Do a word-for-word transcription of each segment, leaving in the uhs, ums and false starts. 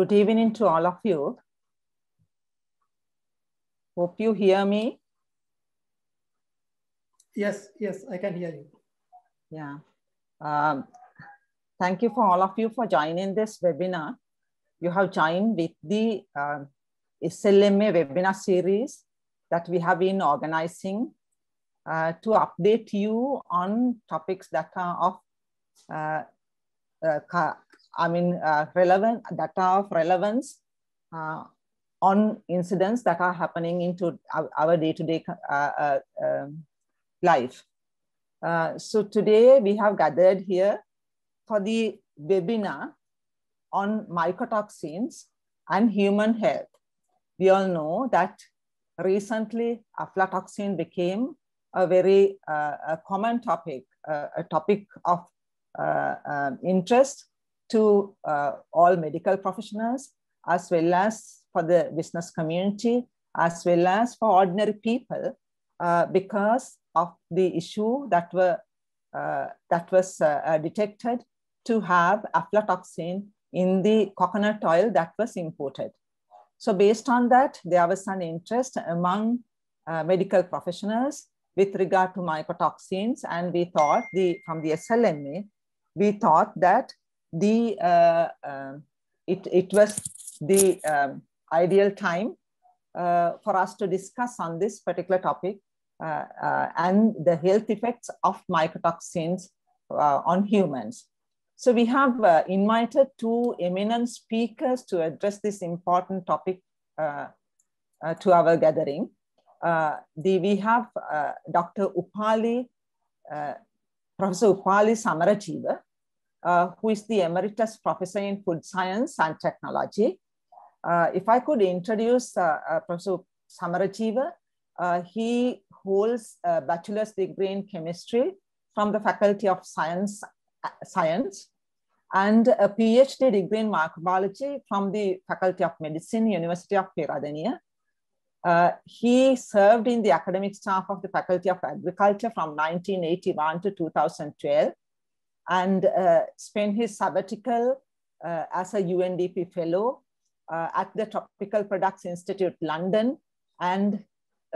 Good evening to all of you. Hope you hear me. Yes, yes, I can hear you. Yeah. Um, thank you for all of you for joining this webinar. You have joined with the uh, S L M A webinar series that we have been organizing uh, to update you on topics that are of uh, uh, I mean, uh, relevant data of relevance uh, on incidents that are happening into our day-to-day -day, uh, uh, uh, life. Uh, so today we have gathered here for the webinar on mycotoxins and human health. We all know that recently aflatoxin became a very uh, a common topic, uh, a topic of uh, um, interest to uh, all medical professionals, as well as for the business community, as well as for ordinary people, uh, because of the issue that were uh, that was uh, detected to have aflatoxin in the coconut oil that was imported. So based on that, there was an interest among uh, medical professionals with regard to mycotoxins, and we thought the from the S L M A, we thought that the uh, uh, it, it was the um, ideal time uh, for us to discuss on this particular topic uh, uh, and the health effects of mycotoxins uh, on humans. So we have uh, invited two eminent speakers to address this important topic uh, uh, to our gathering. Uh, the, we have uh, Doctor Upali, uh, Professor Upali Samarajeewa, Uh, who is the Emeritus Professor in Food Science and Technology. Uh, if I could introduce uh, uh, Professor Samarajeewa, uh, he holds a bachelor's degree in chemistry from the Faculty of Science, uh, Science and a PhD degree in microbiology from the Faculty of Medicine, University of Peradeniya. Uh, he served in the academic staff of the Faculty of Agriculture from nineteen eighty-one to two thousand twelve. And uh, spent his sabbatical uh, as a U N D P fellow uh, at the Tropical Products Institute, London, and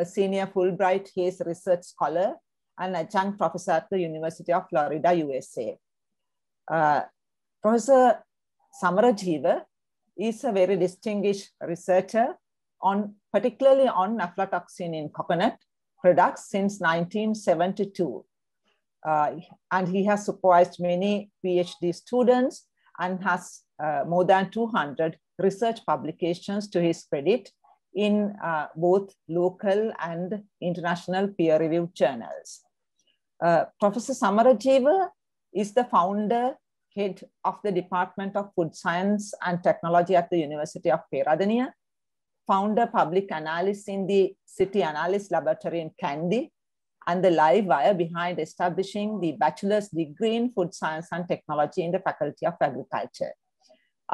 a senior Fulbright Hayes research scholar and adjunct professor at the University of Florida, U S A. Uh, Professor Samarajeewa is a very distinguished researcher on, particularly on aflatoxin in coconut products since nineteen seventy-two. Uh, and he has supervised many PhD students and has uh, more than two hundred research publications to his credit in uh, both local and international peer-reviewed journals. Uh, Professor Samarajeewa is the founder, head of the Department of Food Science and Technology at the University of Peradeniya, founder public analyst in the City Analysis Laboratory in Kandy, and the live wire behind establishing the bachelor's degree in food science and technology in the Faculty of Agriculture.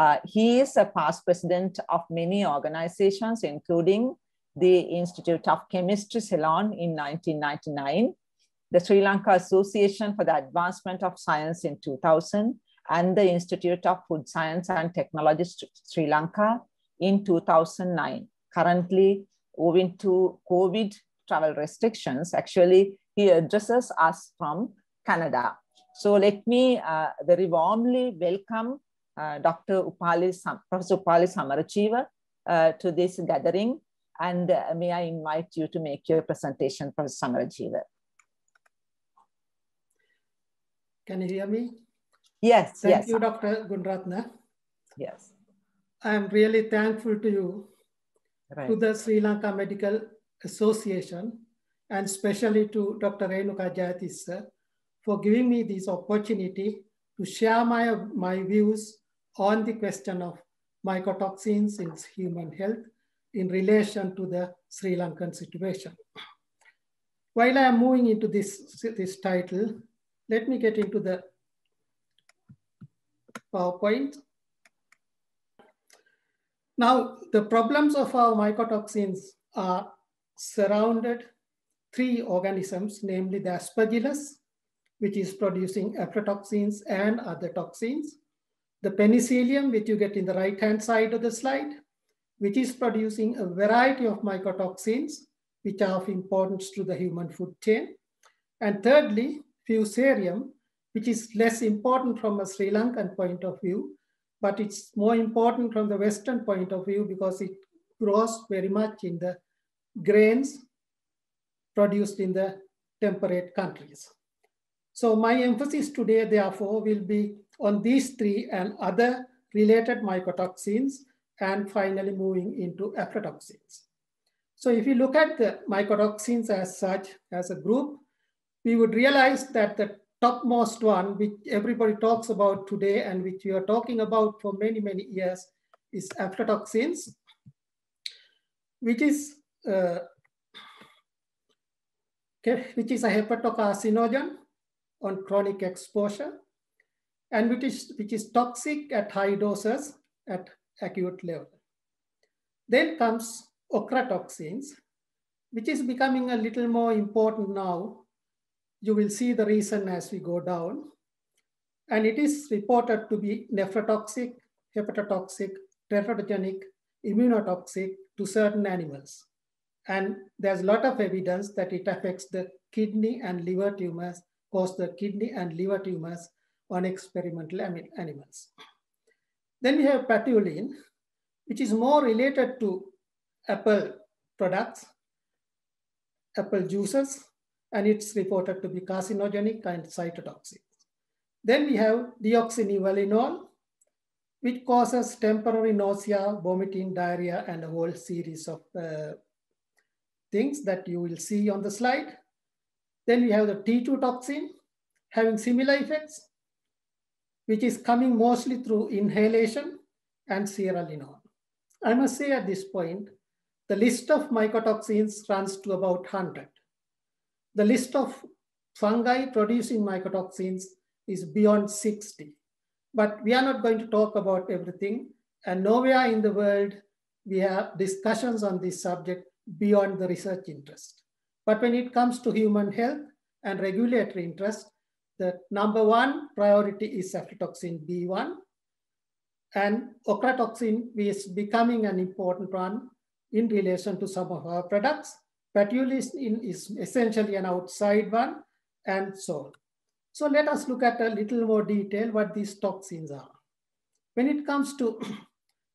Uh, he is a past president of many organizations, including the Institute of Chemistry Ceylon in nineteen ninety-nine, the Sri Lanka Association for the Advancement of Science in two thousand, and the Institute of Food Science and Technology Sri Lanka in two thousand nine. Currently, owing to COVID travel restrictions, actually, he addresses us from Canada. So let me uh, very warmly welcome uh, Doctor Upali, Professor Upali Samarajeewa uh, to this gathering. And uh, may I invite you to make your presentation, Professor Samarajeewa. Can you hear me? Yes, Thank yes. you, Doctor Gunaratna. Yes. I'm really thankful to you, right. to the Sri Lanka Medical Association, and especially to Doctor Renuka Jayatissa for giving me this opportunity to share my, my views on the question of mycotoxins in human health in relation to the Sri Lankan situation. While I am moving into this, this title, let me get into the PowerPoint. Now, the problems of our mycotoxins are surrounded three organisms, namely the Aspergillus, which is producing aflatoxins and other toxins, the penicillium, which you get in the right-hand side of the slide, which is producing a variety of mycotoxins, which are of importance to the human food chain. And thirdly, Fusarium, which is less important from a Sri Lankan point of view, but it's more important from the Western point of view because it grows very much in the grains produced in the temperate countries. So my emphasis today, therefore, will be on these three and other related mycotoxins, and finally moving into aflatoxins. So if you look at the mycotoxins as such, as a group, we would realize that the topmost one, which everybody talks about today and which we are talking about for many, many years, is aflatoxins, which is, uh, okay, which is a hepatocarcinogen on chronic exposure, and which is, which is toxic at high doses at acute level. Then comes ochratoxins, which is becoming a little more important now. You will see the reason as we go down. And it is reported to be nephrotoxic, hepatotoxic, teratogenic, immunotoxic to certain animals. And there's a lot of evidence that it affects the kidney and liver tumors, cause the kidney and liver tumors on experimental animals. Then we have patulin, which is more related to apple products, apple juices, and it's reported to be carcinogenic and cytotoxic. Then we have deoxynivalenol, which causes temporary nausea, vomiting, diarrhea, and a whole series of uh, things that you will see on the slide. Then we have the T two toxin, having similar effects, which is coming mostly through inhalation and seralinol. I must say at this point, the list of mycotoxins runs to about one hundred. The list of fungi producing mycotoxins is beyond sixty, but we are not going to talk about everything, and nowhere in the world we have discussions on this subject beyond the research interest. But when it comes to human health and regulatory interest, the number one priority is aflatoxin B one, and ochratoxin is becoming an important one in relation to some of our products. Patulin is essentially an outside one, and so on. So let us look at a little more detail what these toxins are. When it comes to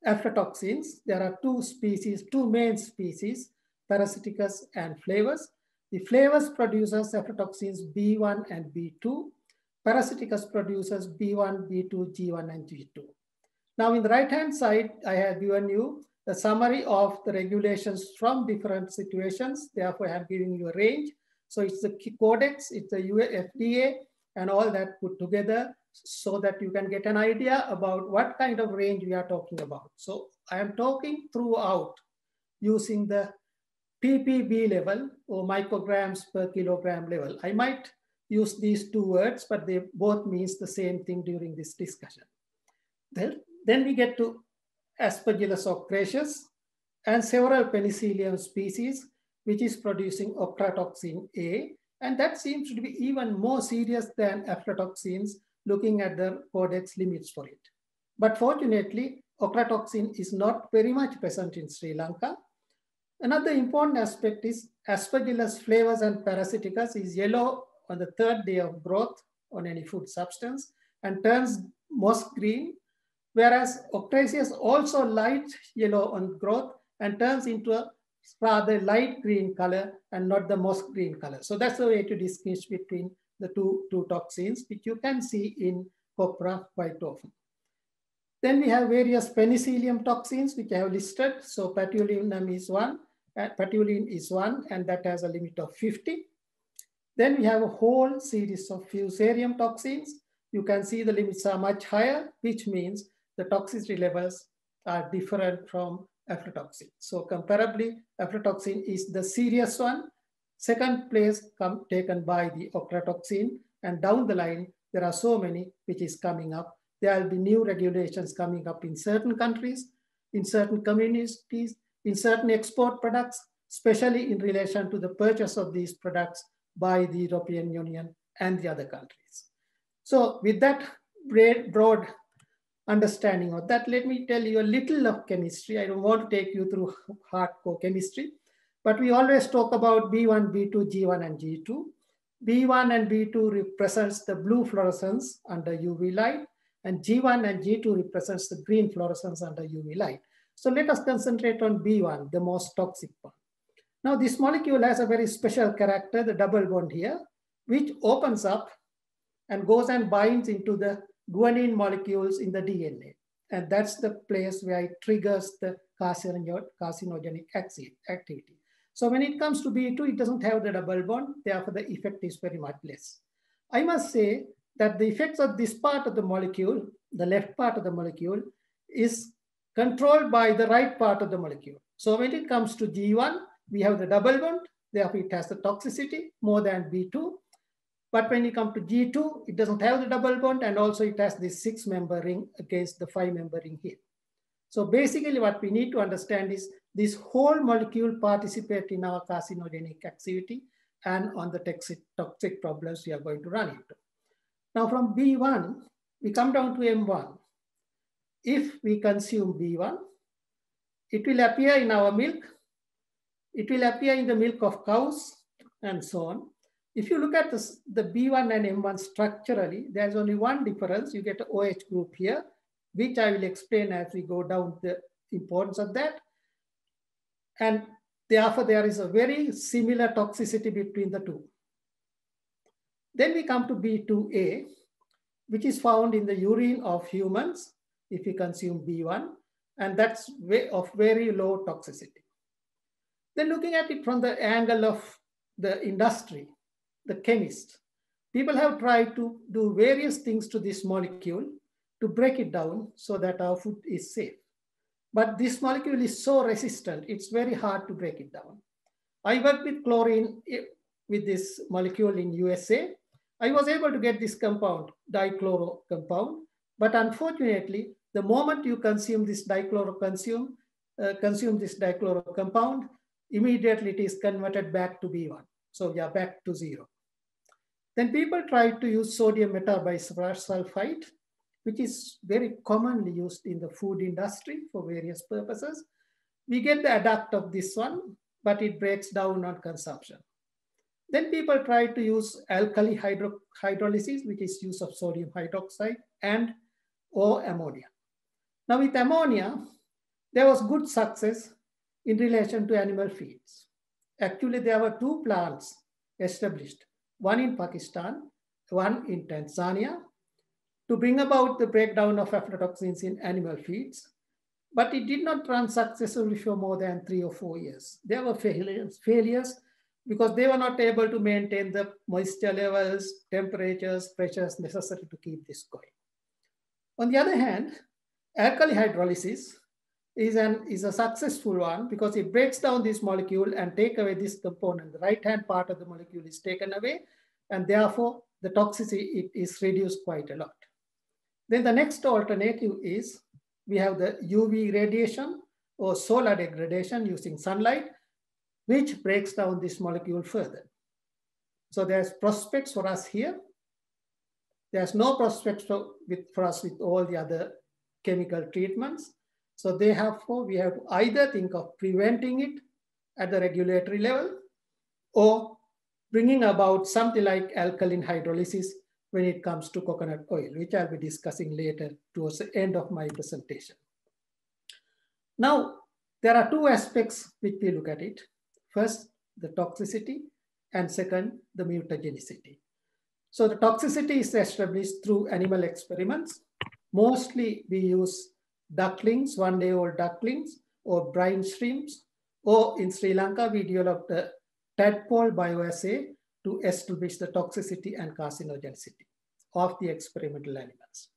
aflatoxins, there are two species, two main species, parasiticus and flavors. The flavors produces aflatoxins B one and B two. Parasiticus produces B one, B two, G one, and G two. Now, in the right-hand side, I have given you the summary of the regulations from different situations. Therefore, I have given you a range. So it's the Codex, it's the F D A, and all that put together so that you can get an idea about what kind of range we are talking about. So I am talking throughout using the P P B level or micrograms per kilogram level. I might use these two words, but they both means the same thing during this discussion. Then, then we get to Aspergillus ochraceus and several Penicillium species, which is producing ochratoxin A, and that seems to be even more serious than aflatoxins, looking at the Codex limits for it. But fortunately, ochratoxin is not very much present in Sri Lanka. Another important aspect is Aspergillus flavors and parasiticus is yellow on the third day of growth on any food substance and turns moss green, whereas ochraceus also light yellow on growth and turns into a rather light green color and not the moss green color. So that's the way to distinguish between the two, two toxins, which you can see in copra quite often. Then we have various penicillium toxins, which I have listed. So patulin is one, uh, patulin is one, and that has a limit of fifty. Then we have a whole series of fusarium toxins. You can see the limits are much higher, which means the toxicity levels are different from aflatoxin. So comparably, aflatoxin is the serious one. Second place come, taken by the ochratoxin, and down the line, there are so many which is coming up. There will be new regulations coming up in certain countries, in certain communities, in certain export products, especially in relation to the purchase of these products by the European Union and the other countries. So with that broad understanding of that. Let me tell you a little of chemistry. I don't want to take you through hardcore chemistry, but we always talk about B one, B two, G one, and G two. B one and B two represents the blue fluorescence under U V light, and G one and G two represents the green fluorescence under U V light. So let us concentrate on B one, the most toxic one. Now this molecule has a very special character, the double bond here, which opens up and goes and binds into the guanine molecules in the D N A. And that's the place where it triggers the carcinogenic activity. So when it comes to B two, it doesn't have the double bond, therefore the effect is very much less. I must say that the effects of this part of the molecule, the left part of the molecule, is controlled by the right part of the molecule. So when it comes to G one, we have the double bond, therefore it has the toxicity more than B two. But when you come to G two, it doesn't have the double bond, and also it has this six member ring against the five member ring here. So basically what we need to understand is this whole molecule participates in our carcinogenic activity and on the toxic, toxic problems we are going to run into. Now from B one, we come down to M one. If we consume B one, it will appear in our milk, it will appear in the milk of cows, and so on. If you look at this, the B one and M one structurally, there's only one difference. You get an OH group here, which I will explain as we go down the importance of that. And therefore, there is a very similar toxicity between the two. Then we come to B two A, which is found in the urine of humans if you consume B one, and that's way of very low toxicity. Then looking at it from the angle of the industry, the chemist, people have tried to do various things to this molecule to break it down so that our food is safe. But this molecule is so resistant, it's very hard to break it down. I worked with chlorine with this molecule in U S A. I was able to get this compound, dichloro compound, but unfortunately, the moment you consume this dichloro consume, uh, consume this dichloro compound, immediately it is converted back to B one. So we are back to zero. Then people tried to use sodium metabisulfite, which is very commonly used in the food industry for various purposes. We get the adduct of this one, but it breaks down on consumption. Then people tried to use alkali hydro hydrolysis, which is use of sodium hydroxide and or ammonia. Now with ammonia, there was good success in relation to animal feeds. Actually, there were two plants established, one in Pakistan, one in Tanzania, to bring about the breakdown of aflatoxins in animal feeds. But it did not run successfully for more than three or four years. There were failures, failures because they were not able to maintain the moisture levels, temperatures, pressures necessary to keep this going. On the other hand, alkali hydrolysis is, an, is a successful one because it breaks down this molecule and take away this component. The right-hand part of the molecule is taken away, and therefore the toxicity it is reduced quite a lot. Then the next alternative is we have the U V radiation or solar degradation using sunlight, which breaks down this molecule further. So there's prospects for us here. There's no prospects for, with, for us with all the other chemical treatments. So therefore, we have to either think of preventing it at the regulatory level or bringing about something like alkaline hydrolysis when it comes to coconut oil, which I'll be discussing later towards the end of my presentation. Now, there are two aspects which we look at it. First, the toxicity, and second, the mutagenicity. So the toxicity is established through animal experiments. Mostly we use ducklings, one day old ducklings, or brine shrimps, or in Sri Lanka, we developed a tadpole bioassay to establish the toxicity and carcinogenicity of the experimental animals.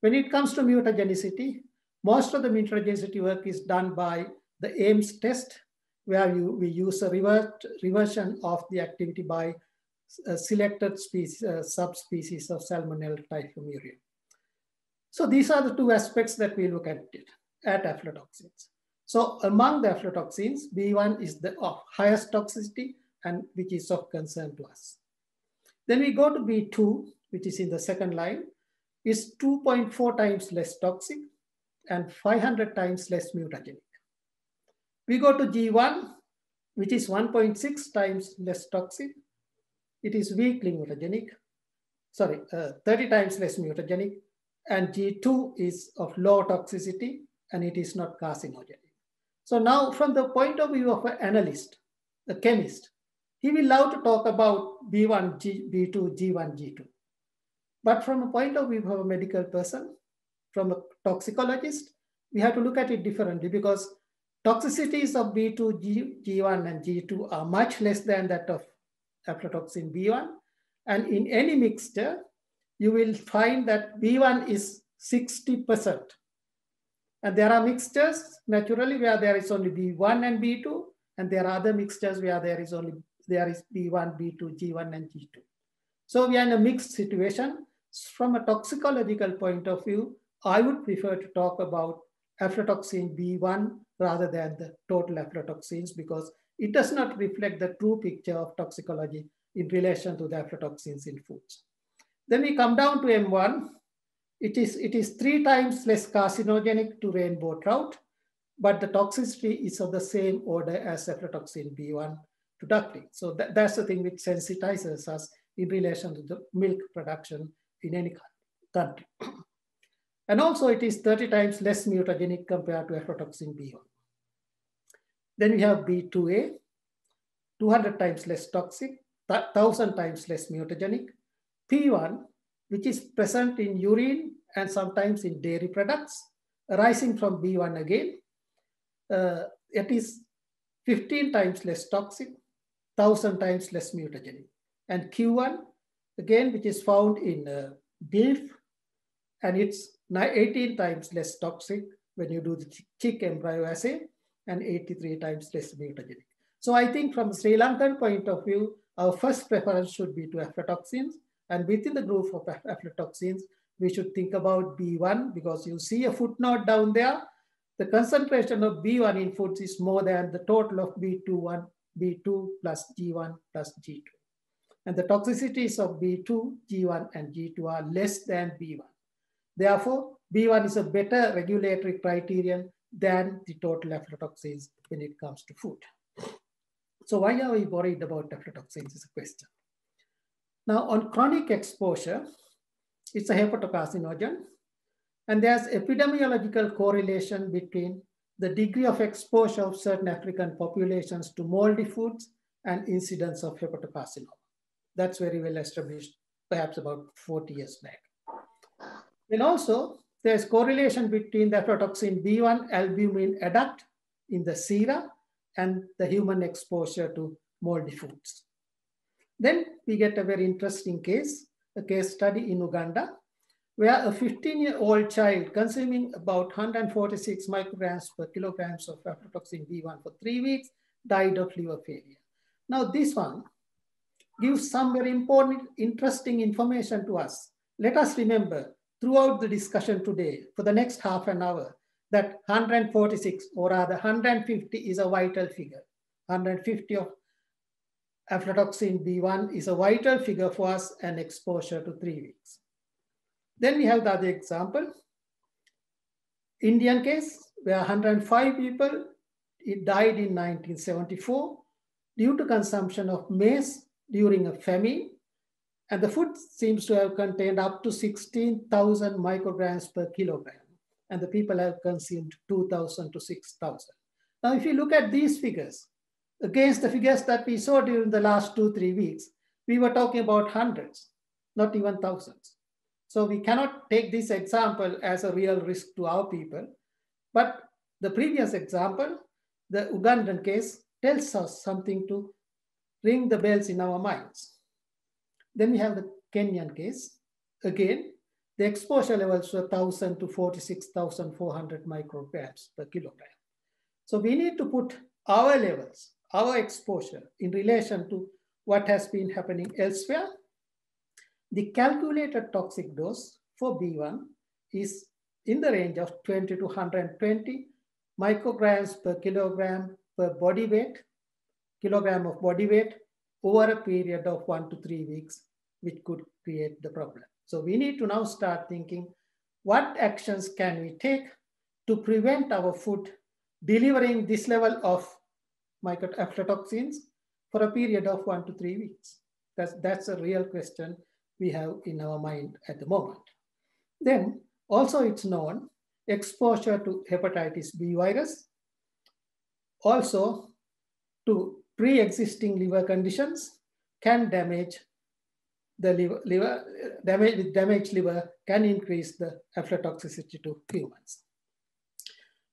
When it comes to mutagenicity, most of the mutagenicity work is done by the Ames test, where you, we use a revert, reversion of the activity by uh, selected species, uh, subspecies of Salmonella typhimurium. So these are the two aspects that we look at it, at aflatoxins. So among the aflatoxins, B one is the of highest toxicity and which is of concern to us. Then we go to B two, which is in the second line. is two point four times less toxic and five hundred times less mutagenic. We go to G one, which is one point six times less toxic. It is weakly mutagenic, sorry, uh, thirty times less mutagenic, and G two is of low toxicity and it is not carcinogenic. So now from the point of view of an analyst, a chemist, he will love to talk about B one, G, B two, G one, G two. But from a point of view of a medical person, from a toxicologist, we have to look at it differently because toxicities of B two, G, G one and G two are much less than that of aflatoxin B one. And in any mixture, you will find that B one is sixty percent. And there are mixtures naturally where there is only B one and B two, and there are other mixtures where there is only there is B one, B two, G one, and G two. So we are in a mixed situation. From a toxicological point of view, I would prefer to talk about aflatoxin B one rather than the total aflatoxins because it does not reflect the true picture of toxicology in relation to the aflatoxins in foods. Then we come down to M one. It is, it is three times less carcinogenic to rainbow trout, but the toxicity is of the same order as aflatoxin B one to ducting. So that, that's the thing which sensitizes us in relation to the milk production in any country. And also it is thirty times less mutagenic compared to aflatoxin B one. Then we have B two A, two hundred times less toxic, one thousand times less mutagenic. P one, which is present in urine and sometimes in dairy products, arising from B one again. Uh, it is fifteen times less toxic, one thousand times less mutagenic. And Q one, again, which is found in uh, beef, and it's eighteen times less toxic when you do the chick embryo assay, and eighty-three times less mutagenic. So I think from Sri Lankan point of view, our first preference should be to aflatoxins. And within the group of aflatoxins, we should think about B one because you see a footnote down there. The concentration of B one in foods is more than the total of B two one, B two plus G one plus G two. And the toxicities of B two, G one and G two are less than B one. Therefore, B one is a better regulatory criterion than the total aflatoxins when it comes to food. So why are we worried about aflatoxins is a question. Now on chronic exposure, it's a hepatocarcinogen, and there's epidemiological correlation between the degree of exposure of certain African populations to moldy foods and incidence of hepatocarcinoma. That's very well established, perhaps about forty years back. Then also there's correlation between the aflatoxin B one albumin adduct in the sera and the human exposure to moldy foods. Then we get a very interesting case, a case study in Uganda, where a fifteen-year-old child consuming about one hundred forty-six micrograms per kilograms of aflatoxin B one for three weeks died of liver failure. Now this one gives some very important, interesting information to us. Let us remember throughout the discussion today for the next half an hour that one hundred forty-six or rather one hundred fifty is a vital figure. one hundred fifty of aflatoxin B one is a vital figure for us and exposure to three weeks. Then we have the other example, Indian case where one hundred five people it died in nineteen seventy-four due to consumption of maize during a famine, and the food seems to have contained up to sixteen thousand micrograms per kilogram, and the people have consumed two thousand to six thousand. Now, if you look at these figures, against the figures that we saw during the last two, three weeks, we were talking about hundreds, not even thousands. So we cannot take this example as a real risk to our people. But the previous example, the Ugandan case, tells us something to ring the bells in our minds. Then we have the Kenyan case. Again, the exposure levels were one thousand to forty-six thousand four hundred micrograms per kilogram. So we need to put our levels, our exposure in relation to what has been happening elsewhere. The calculated toxic dose for B one is in the range of twenty to one hundred twenty micrograms per kilogram per body weight, kilogram of body weight over a period of one to three weeks, which could create the problem. So we need to now start thinking, what actions can we take to prevent our food delivering this level of mycotoxins for a period of one to three weeks? That's, that's a real question we have in our mind at the moment. Then also it's known exposure to hepatitis B virus, also to pre-existing liver conditions can damage the liver, liver damage with damaged liver can increase the aflatotoxicity to humans.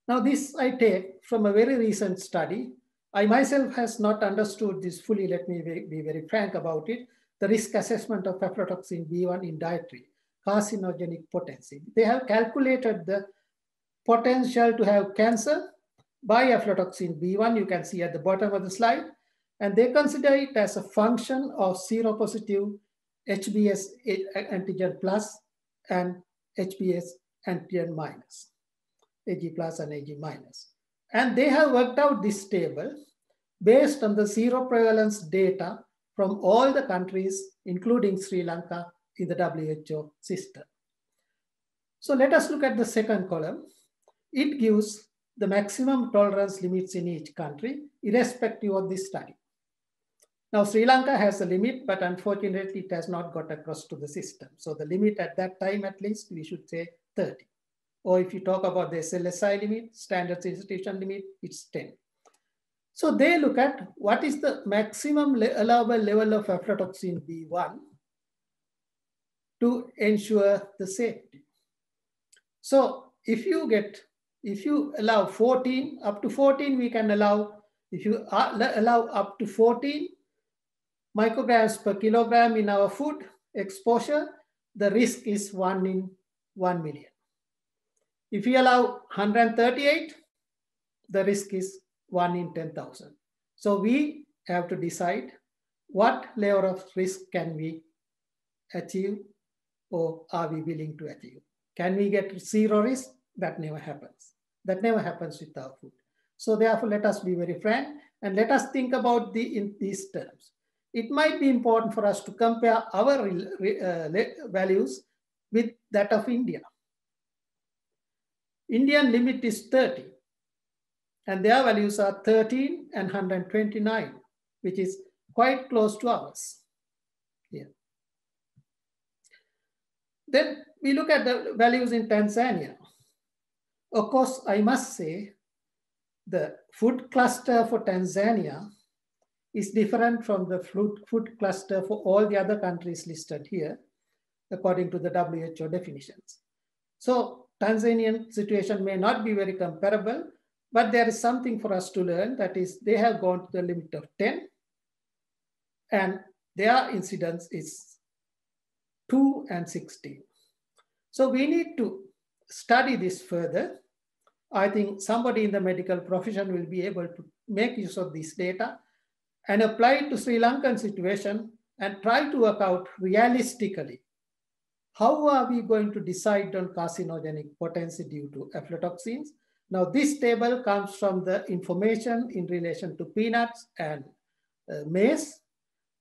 Now this I take from a very recent study. I myself has not understood this fully, let me be very frank about it. The risk assessment of aflatoxin B one in dietary carcinogenic potency. They have calculated the potential to have cancer by aflatoxin B one, you can see at the bottom of the slide, and they consider it as a function of seropositive H B S antigen plus and H B S antigen minus, A G plus and A G minus. And they have worked out this table based on the seroprevalence data from all the countries, including Sri Lanka, in the W H O system. So let us look at the second column. It gives the maximum tolerance limits in each country, irrespective of this study. Now, Sri Lanka has a limit, but unfortunately it has not got across to the system. So the limit at that time, at least, we should say thirty. Or if you talk about the S L S I limit, standards institution limit, it's ten. So they look at what is the maximum allowable level of aflatoxin B one to ensure the safety. So if you get, if you allow fourteen, up to fourteen, we can allow, if you allow up to fourteen micrograms per kilogram in our food exposure, the risk is one in one million. If you allow one hundred thirty-eight, the risk is one in ten thousand. So we have to decide what layer of risk can we achieve, or are we willing to achieve? Can we get zero risk? That never happens. That never happens with our food. So therefore, let us be very frank and let us think about the, in these terms. It might be important for us to compare our uh, values with that of India. Indian limit is thirty and their values are thirteen and one hundred twenty-nine, which is quite close to ours here. Then we look at the values in Tanzania. Of course, I must say the food cluster for Tanzania is different from the food, food cluster for all the other countries listed here, according to the W H O definitions. So Tanzanian situation may not be very comparable, but there is something for us to learn. That is, they have gone to the limit of ten and their incidence is two and sixteen. So we need to study this further. I think somebody in the medical profession will be able to make use of this data and apply it to Sri Lankan situation and try to work out realistically, how are we going to decide on carcinogenic potency due to aflatoxins? Now this table comes from the information in relation to peanuts and uh, maize.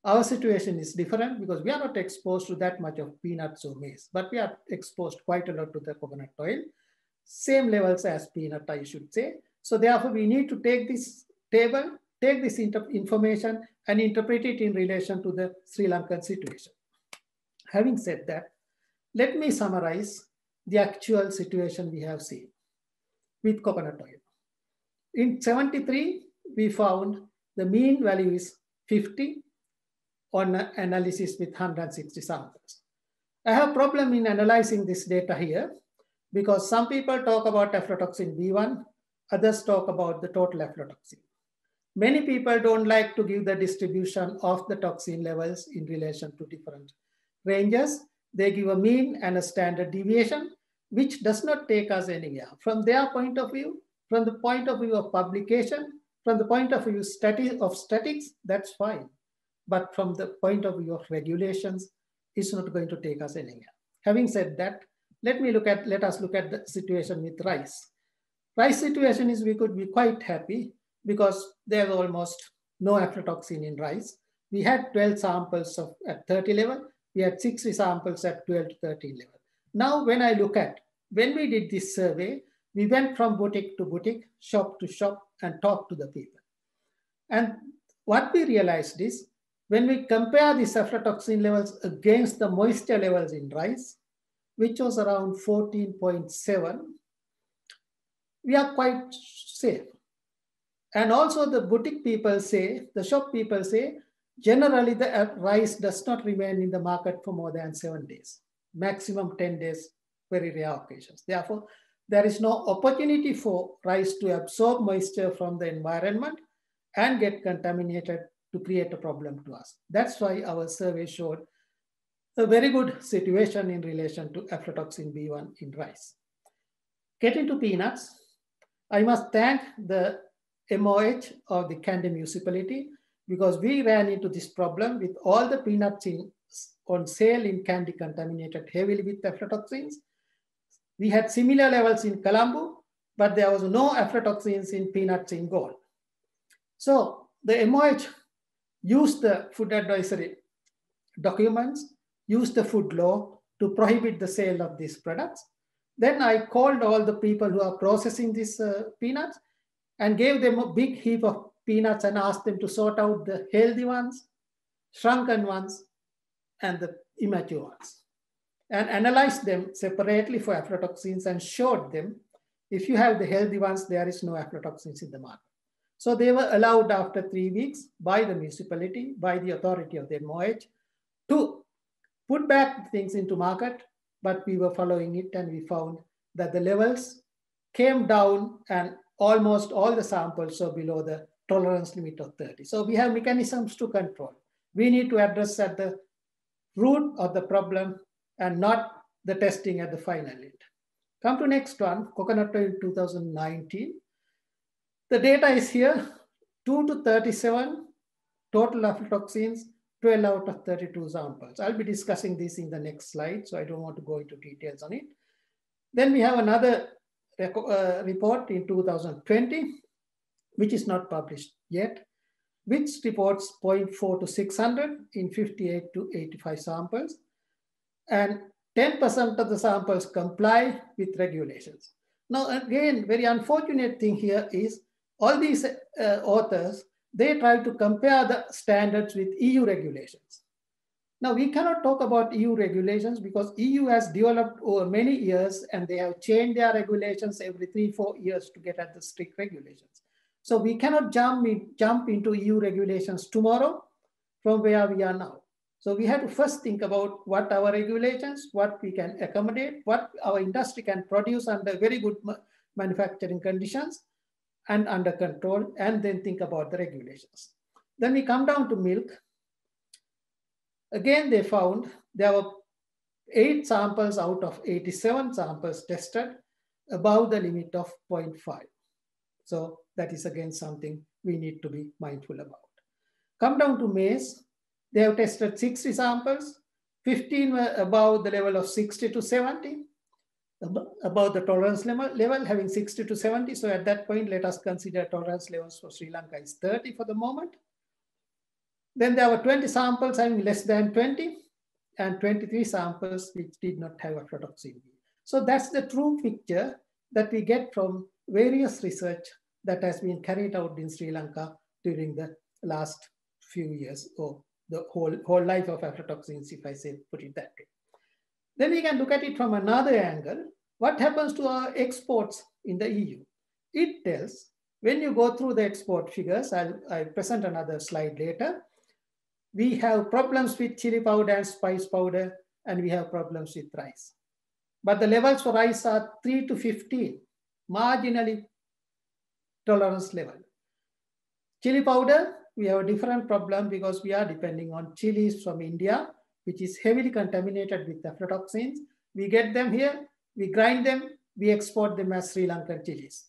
Our situation is different because we are not exposed to that much of peanuts or maize, but we are exposed quite a lot to the coconut oil, same levels as peanut, I should say. So therefore we need to take this table, take this information and interpret it in relation to the Sri Lankan situation. Having said that, let me summarize the actual situation we have seen with coconut oil. In seventy-three, we found the mean value is fifty on analysis with one hundred sixty samples. I have a problem in analyzing this data here because some people talk about aflatoxin B one, others talk about the total aflatoxin. Many people don't like to give the distribution of the toxin levels in relation to different ranges. They give a mean and a standard deviation, which does not take us anywhere. From their point of view, from the point of view of publication, from the point of view of statistics, that's fine. But from the point of view of regulations, it's not going to take us anywhere. Having said that, let me look at, let us look at the situation with rice. Rice situation is we could be quite happy because there's almost no aflatoxin in rice. We had twelve samples of, at thirty level. we had six samples at twelve to thirteen level. Now, when I look at, when we did this survey, we went from boutique to boutique, shop to shop, and talked to the people. And what we realized is, when we compare the aflatoxin levels against the moisture levels in rice, which was around fourteen point seven, we are quite safe. And also the boutique people say, the shop people say, generally the rice does not remain in the market for more than seven days, maximum ten days, very rare occasions. Therefore, there is no opportunity for rice to absorb moisture from the environment and get contaminated to create a problem to us. That's why our survey showed a very good situation in relation to aflatoxin B one in rice. Getting to peanuts, I must thank the M O H of the Kandy municipality, because we ran into this problem with all the peanuts in, on sale in Kandy contaminated heavily with aflatoxins. We had similar levels in Colombo, but there was no aflatoxins in peanuts in Gaul. So the M O H used the food advisory documents, used the food law to prohibit the sale of these products. Then I called all the people who are processing these uh, peanuts and gave them a big heap of peanuts and asked them to sort out the healthy ones, shrunken ones, and the immature ones, and analyzed them separately for aflatoxins and showed them, if you have the healthy ones, there is no aflatoxins in the market. So they were allowed after three weeks by the municipality, by the authority of the M O H, to put back things into market, but we were following it and we found that the levels came down and almost all the samples are below the tolerance limit of thirty. So we have mechanisms to control. We need to address at the root of the problem and not the testing at the final end. Come to next one, coconut oil two thousand nineteen. The data is here, two to thirty-seven, total aflatoxins, twelve out of thirty-two samples. I'll be discussing this in the next slide, so I don't want to go into details on it. Then we have another uh, report in two thousand twenty, which is not published yet, which reports zero point four to six hundred in fifty-eight to eighty-five samples, and ten percent of the samples comply with regulations. Now, again, very unfortunate thing here is all these uh, authors, they try to compare the standards with E U regulations. Now, we cannot talk about E U regulations because E U has developed over many years and they have changed their regulations every three, four years to get at the strict regulations. So we cannot jump, in, jump into E U regulations tomorrow from where we are now. So we have to first think about what our regulations, what we can accommodate, what our industry can produce under very good manufacturing conditions and under control, and then think about the regulations. Then we come down to milk. Again, they found there were eight samples out of eighty-seven samples tested above the limit of zero point five. So that is again something we need to be mindful about. Come down to maize. They have tested sixty samples, fifteen were above the level of sixty to seventy, above the tolerance level having sixty to seventy. So at that point, let us consider tolerance levels for Sri Lanka is thirty for the moment. Then there were twenty samples having less than twenty and twenty-three samples which did not have aflatoxin. So that's the true picture that we get from various research that has been carried out in Sri Lanka during the last few years or the whole, whole life of aflatoxins, if I say put it that way. Then we can look at it from another angle. What happens to our exports in the E U? It tells, when you go through the export figures, I'll, I'll present another slide later. We have problems with chili powder and spice powder, and we have problems with rice. But the levels for rice are three to fifteen, marginally tolerance level. Chili powder, we have a different problem because we are depending on chilies from India, which is heavily contaminated with aflatoxins. We get them here, we grind them, we export them as Sri Lankan chilies.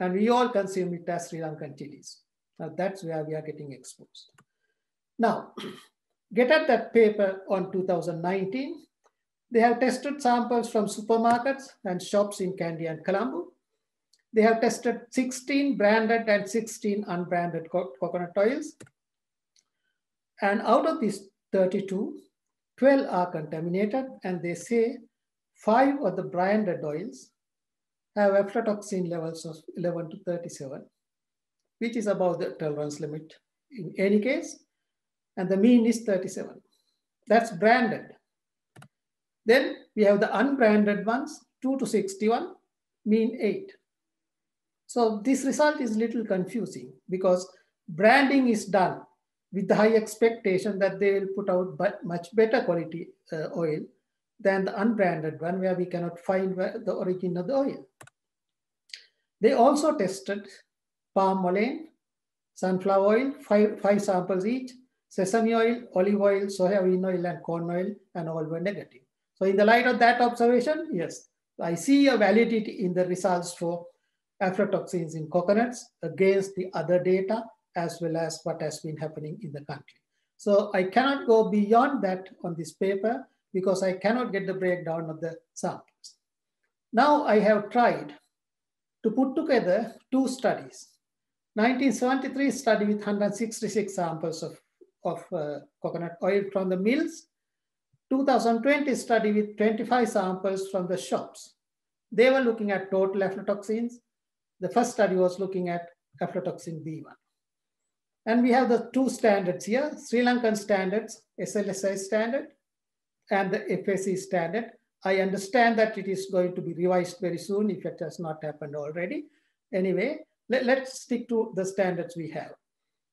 And we all consume it as Sri Lankan chilies. Now that's where we are getting exposed. Now, get at that paper on two thousand nineteen. They have tested samples from supermarkets and shops in Kandy and Colombo. They have tested sixteen branded and sixteen unbranded co coconut oils. And out of these thirty-two, twelve are contaminated, and they say five of the branded oils have aflatoxin levels of eleven to thirty-seven, which is above the tolerance limit in any case, and the mean is thirty-seven. That's branded. Then we have the unbranded ones, two to sixty-one, mean eight. So this result is a little confusing because branding is done with the high expectation that they will put out but much better quality uh, oil than the unbranded one, where we cannot find the origin of the oil. They also tested palm olein, sunflower oil, five, five samples each, sesame oil, olive oil, soybean oil, and corn oil, and all were negative. So in the light of that observation, yes, I see a validity in the results for aflatoxins in coconuts against the other data, as well as what has been happening in the country. So I cannot go beyond that on this paper because I cannot get the breakdown of the samples. Now I have tried to put together two studies. nineteen seventy-three study with one hundred sixty-six samples of, of uh, coconut oil from the mills. two thousand twenty study with twenty-five samples from the shops. They were looking at total aflatoxins. The first study was looking at aflatoxin B one. And we have the two standards here, Sri Lankan standards, S L S I standard, and the F A C standard. I understand that it is going to be revised very soon if it has not happened already. Anyway, let, let's stick to the standards we have.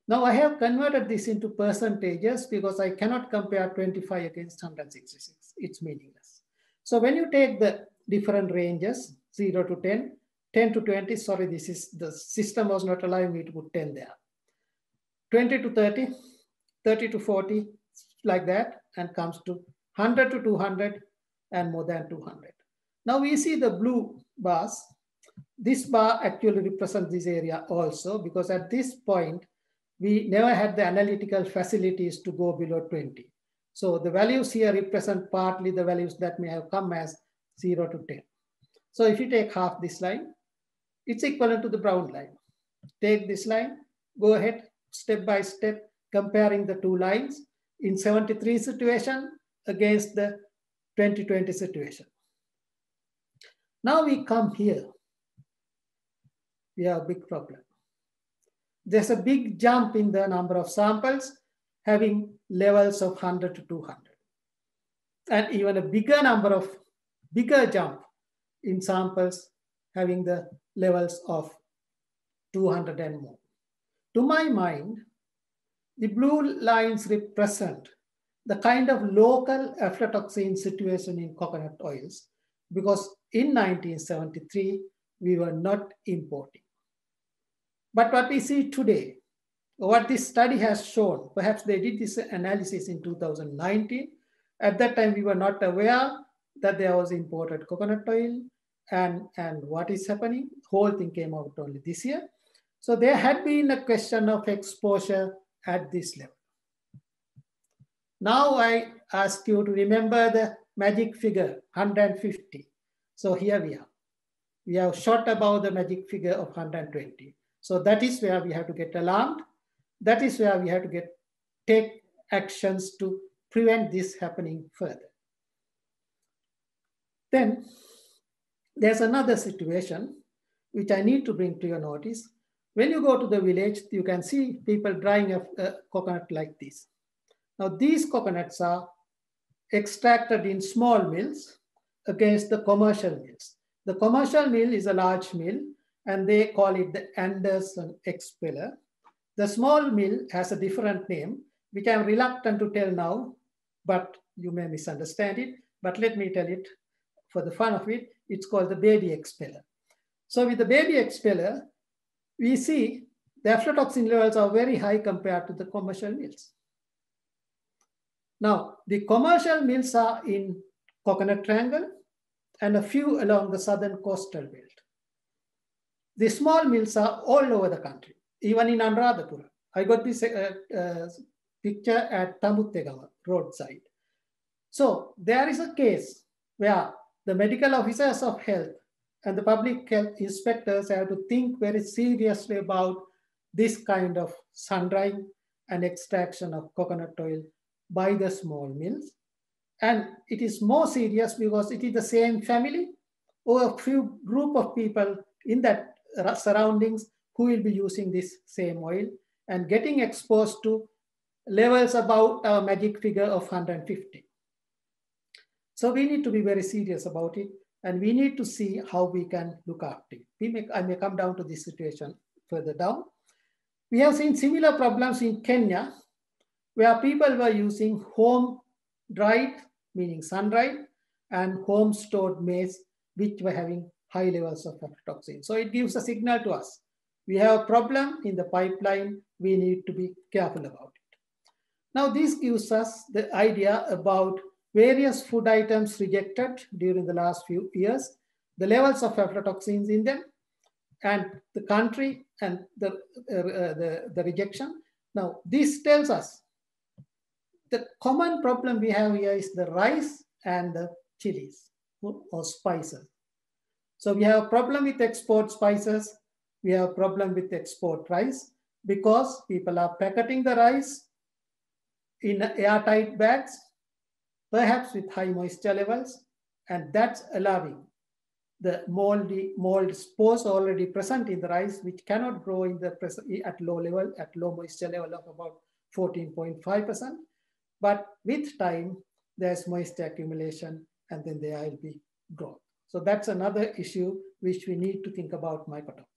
Now I have converted this into percentages because I cannot compare twenty-five against one hundred sixty-six, it's meaningless. So when you take the different ranges, zero to ten, ten to twenty, sorry, this is the system was not allowing me to put ten there. twenty to thirty, thirty to forty, like that, and comes to one hundred to two hundred and more than two hundred. Now we see the blue bars. This bar actually represents this area also, because at this point, we never had the analytical facilities to go below twenty. So the values here represent partly the values that may have come as zero to ten. So if you take half this line, it's equivalent to the brown line. Take this line, go ahead, step by step, comparing the two lines in seventy-three situation against the twenty twenty situation. Now we come here. We have a big problem. There's a big jump in the number of samples having levels of one hundred to two hundred. And even a bigger number of, bigger jump in samples having the levels of two hundred and more. To my mind, the blue lines represent the kind of local aflatoxin situation in coconut oils, because in nineteen seventy-three, we were not importing. But what we see today, what this study has shown, perhaps they did this analysis in two thousand nineteen. At that time, we were not aware that there was imported coconut oil and, and what is happening. Whole thing came out only this year. So there had been a question of exposure at this level. Now I ask you to remember the magic figure, one hundred fifty. So here we are. We have shot above the magic figure of one hundred twenty. So that is where we have to get alarmed. That is where we have to get take actions to prevent this happening further. Then there's another situation which I need to bring to your notice. When you go to the village, you can see people drying a, a coconut like this. Now these coconuts are extracted in small mills against the commercial mills. The commercial mill is a large mill, and they call it the Anderson expeller. The small mill has a different name, which I'm reluctant to tell now, but you may misunderstand it, but let me tell it for the fun of it. It's called the baby expeller. So with the baby expeller, we see the aflatoxin levels are very high compared to the commercial mills. Now, the commercial mills are in Coconut Triangle and a few along the southern coastal belt. The small mills are all over the country, even in Anuradhapura. I got this uh, uh, picture at Tamuttegama roadside. So there is a case where the medical officers of health and the public health inspectors have to think very seriously about this kind of sun drying and extraction of coconut oil by the small mills And it is more serious because it is the same family or a few group of people in that surroundings who will be using this same oil and getting exposed to levels about a magic figure of one hundred fifty. So we need to be very serious about it, and we need to see how we can look after it. We may, I may come down to this situation further down. We have seen similar problems in Kenya, where people were using home dried, meaning sun dried, and home stored maize, which were having high levels of aflatoxin. So it gives a signal to us. We have a problem in the pipeline. We need to be careful about it. Now this gives us the idea about various food items rejected during the last few years, the levels of aflatoxins in them, and the country and the, uh, uh, the, the rejection. Now this tells us the common problem we have here is the rice and the chilies or spices. So we have a problem with export spices. We have a problem with export rice because people are packeting the rice in airtight bags, perhaps with high moisture levels, and that's allowing the moldy mold spores already present in the rice, which cannot grow in the at low level, at low moisture level of about fourteen point five percent. But with time, there's moisture accumulation, and then there will be growth. So that's another issue which we need to think about mycotoxins.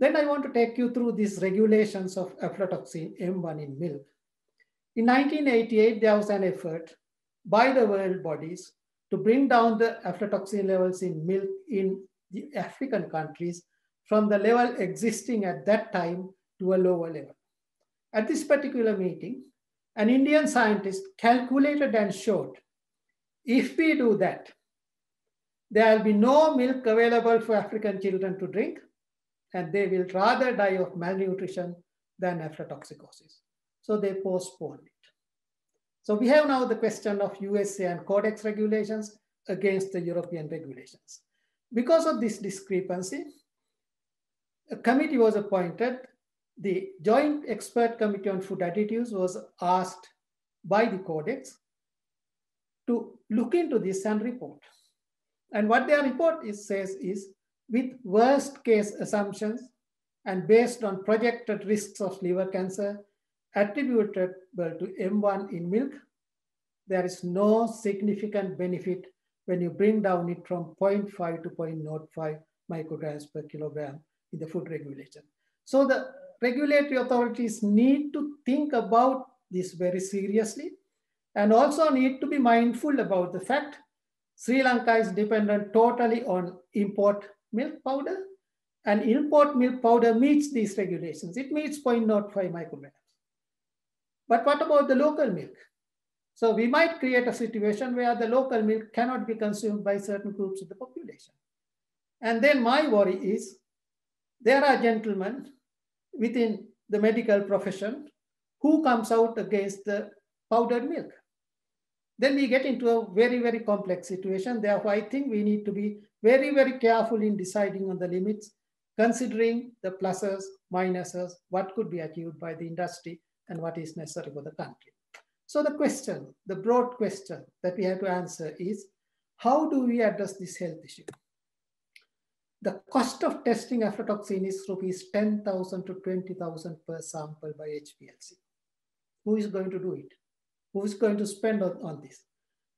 Then I want to take you through these regulations of aflatoxin M one in milk. In nineteen eighty-eight, there was an effort by the world bodies to bring down the aflatoxin levels in milk in the African countries from the level existing at that time to a lower level. At this particular meeting, an Indian scientist calculated and showed, if we do that, there will be no milk available for African children to drink, and they will rather die of malnutrition than aflatoxicosis. So they postponed it. So we have now the question of U S A and Codex regulations against the European regulations. Because of this discrepancy, a committee was appointed. The Joint Expert Committee on Food Additives was asked by the Codex to look into this and report. And what their report is, says is, with worst case assumptions and based on projected risks of liver cancer attributable to M one in milk, there is no significant benefit when you bring down it from zero point five to zero point zero five micrograms per kilogram in the food regulation. So the regulatory authorities need to think about this very seriously and also need to be mindful about the fact Sri Lanka is dependent totally on import milk powder, and import milk powder meets these regulations. It meets zero point zero five micrograms. But what about the local milk? So we might create a situation where the local milk cannot be consumed by certain groups of the population. And then my worry is, there are gentlemen within the medical profession who comes out against the powdered milk. Then we get into a very, very complex situation. Therefore, I think we need to be very, very careful in deciding on the limits, considering the pluses, minuses, what could be achieved by the industry and what is necessary for the country. So the question, the broad question that we have to answer is, how do we address this health issue? The cost of testing aflatoxin is rupees ten thousand to twenty thousand per sample by H P L C. Who is going to do it? Who is going to spend on, on this?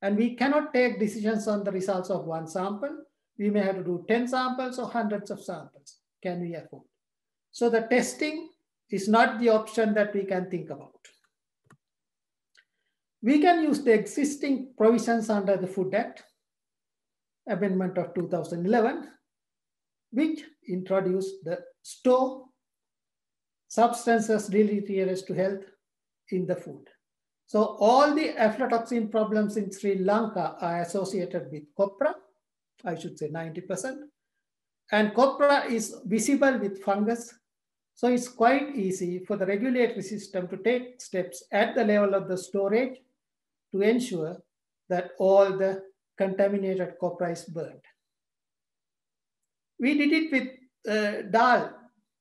And we cannot take decisions on the results of one sample. We may have to do ten samples or hundreds of samples. Can we afford? So the testing is not the option that we can think about. We can use the existing provisions under the Food Act, Amendment of two thousand eleven, which introduced the store substances deleterious to health in the food. So all the aflatoxin problems in Sri Lanka are associated with copra, I should say ninety percent. And copra is visible with fungus. So it's quite easy for the regulatory system to take steps at the level of the storage to ensure that all the contaminated copra is burned. We did it with uh, dal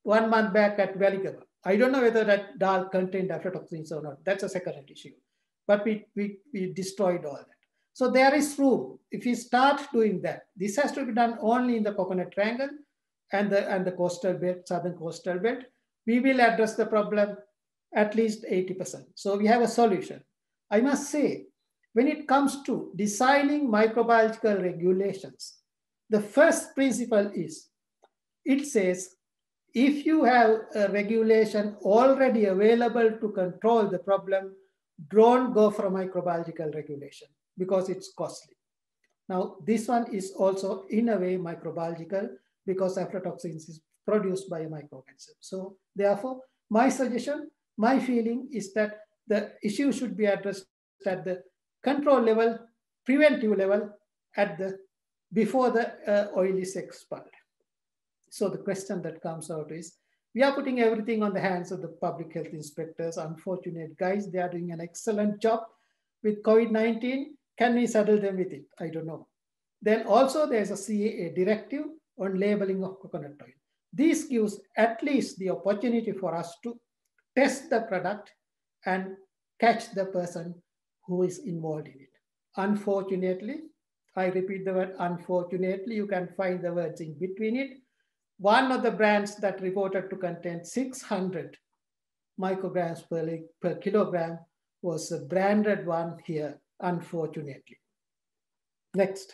one month back at Veligava. I don't know whether that dal contained aflatoxins or not. That's a second issue. but we, we, we destroyed all that. So there is room if we start doing that. This has to be done only in the coconut triangle and the, and the coastal belt, southern coastal belt. We will address the problem at least eighty percent. So we have a solution. I must say, when it comes to designing microbiological regulations, the first principle is, it says, if you have a regulation already available to control the problem, don't go for a microbiological regulation because it's costly. Now, this one is also in a way microbiological because aflatoxins is produced by a microorganism. So therefore, my suggestion, my feeling is that the issue should be addressed at the control level, preventive level, at the before the uh, oil is expelled. So the question that comes out is, we are putting everything on the hands of the public health inspectors. Unfortunate guys, they are doing an excellent job with COVID nineteen. Can we saddle them with it? I don't know. Then also there's a C A A directive on labeling of coconut oil. This gives at least the opportunity for us to test the product and catch the person who is involved in it. Unfortunately, I repeat the word unfortunately, you can find the words in between it. One of the brands that reported to contain six hundred micrograms per, per kilogram was a branded one here, unfortunately. Next.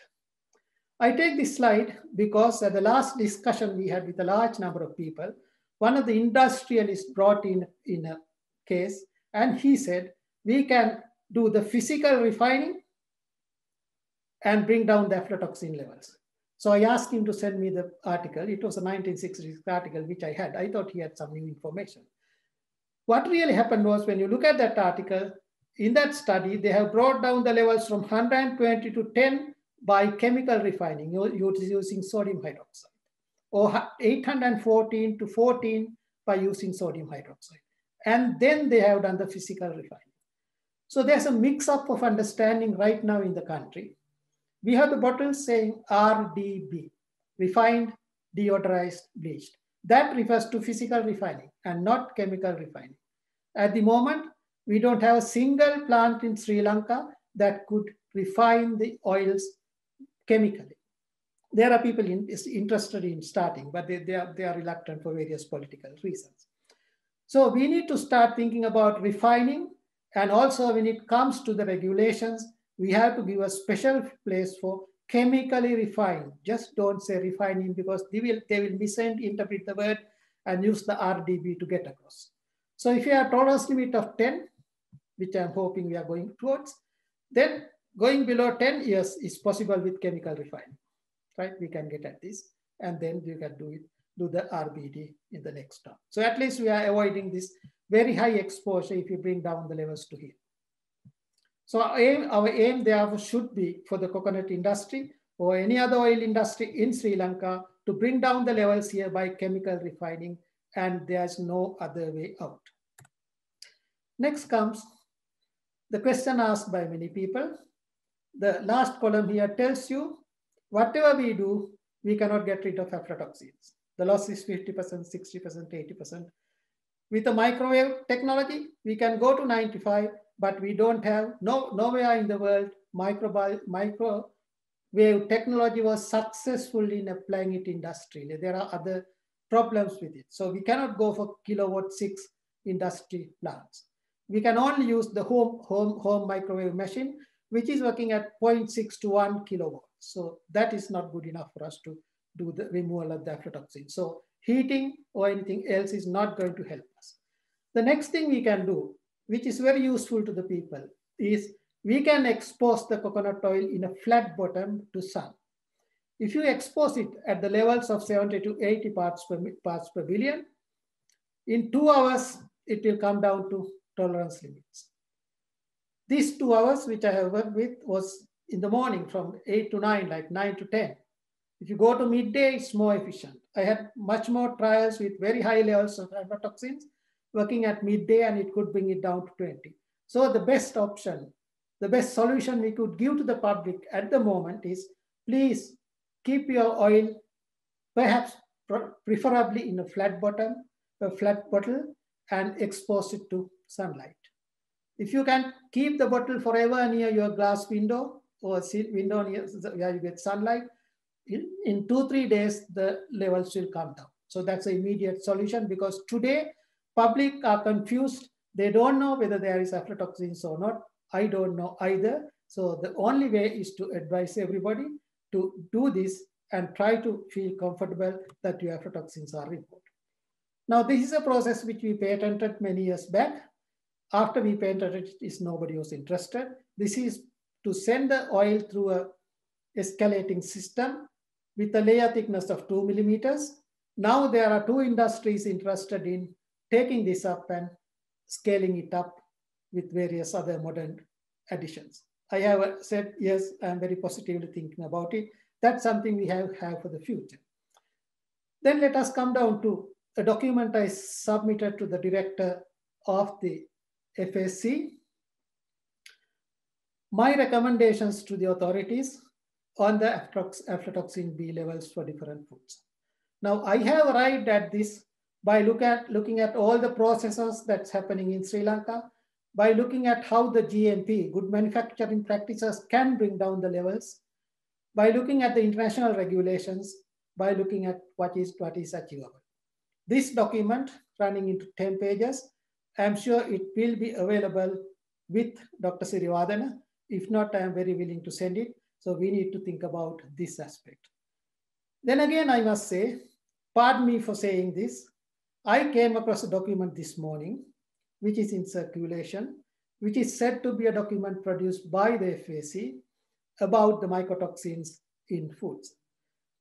I take this slide because at the last discussion we had with a large number of people, one of the industrialists brought in, in a case, and he said, we can do the physical refining and bring down the aflatoxin levels. So I asked him to send me the article. It was a nineteen sixties article, which I had. I thought he had some new information. What really happened was, when you look at that article, in that study, they have brought down the levels from one hundred twenty to ten by chemical refining, using sodium hydroxide, or eight hundred fourteen to fourteen by using sodium hydroxide. And then they have done the physical refining. So there's a mix-up of understanding right now in the country. We have the bottle saying R D B, refined, deodorized, bleached. That refers to physical refining and not chemical refining. At the moment, we don't have a single plant in Sri Lanka that could refine the oils chemically. There are people in, is interested in starting, but they, they, are, they are reluctant for various political reasons. So we need to start thinking about refining, and also when it comes to the regulations, we have to give a special place for chemically refined. Just don't say refining, because they will, they will misinterpret the word and use the R D B to get across. So if you have tolerance limit of ten, which I'm hoping we are going towards, then going below ten years is possible with chemical refining, right? We can get at this, and then you can do it, do the R B D in the next term. So at least we are avoiding this very high exposure if you bring down the levels to here. So our aim, our aim therefore should be for the coconut industry or any other oil industry in Sri Lanka to bring down the levels here by chemical refining, and there's no other way out. Next comes the question asked by many people. The last column here tells you, whatever we do, we cannot get rid of aflatoxins. The loss is fifty percent, sixty percent, eighty percent. With the microwave technology, we can go to ninety-five, but we don't have, no, nowhere in the world, microbial, microwave technology was successful in applying it industrially. There are other problems with it. So we cannot go for kilowatt six industry plants. We can only use the home, home, home microwave machine, which is working at zero point six to one kilowatt. So that is not good enough for us to do the removal of the aflatoxin. So heating or anything else is not going to help us. The next thing we can do, which is very useful to the people, is we can expose the coconut oil in a flat bottom to sun. If you expose it at the levels of seventy to eighty parts per, parts per billion, in two hours, it will come down to tolerance limits. These two hours, which I have worked with, was in the morning from eight to nine, like nine to ten. If you go to midday, it's more efficient. I had much more trials with very high levels of aflatoxins working at midday, and it could bring it down to twenty. So the best option, the best solution we could give to the public at the moment is, please keep your oil, perhaps preferably in a flat bottom, a flat bottle, and expose it to sunlight. If you can keep the bottle forever near your glass window or window near where you get sunlight, in, in two, three days, the levels will come down. So that's an immediate solution, because today, public are confused. They don't know whether there is aflatoxins or not. I don't know either. So the only way is to advise everybody to do this and try to feel comfortable that your aflatoxins are reported. Now, this is a process which we patented many years back. After we patented it, nobody was interested. This is to send the oil through a escalating system with a layer thickness of two millimeters. Now there are two industries interested in taking this up and scaling it up with various other modern additions. I have said, yes, I'm very positively thinking about it. That's something we have, have for the future. Then let us come down to a document I submitted to the director of the F A C. My recommendations to the authorities on the aflatoxin B levels for different foods. Now, I have arrived at this by look at, looking at all the processes that's happening in Sri Lanka, by looking at how the G M P, good manufacturing practices, can bring down the levels, by looking at the international regulations, by looking at what is, what is achievable. This document, running into ten pages, I'm sure it will be available with Doctor Siriwardana. If not, I'm very willing to send it. So we need to think about this aspect. Then again, I must say, pardon me for saying this, I came across a document this morning, which is in circulation, which is said to be a document produced by the F A C about the mycotoxins in foods.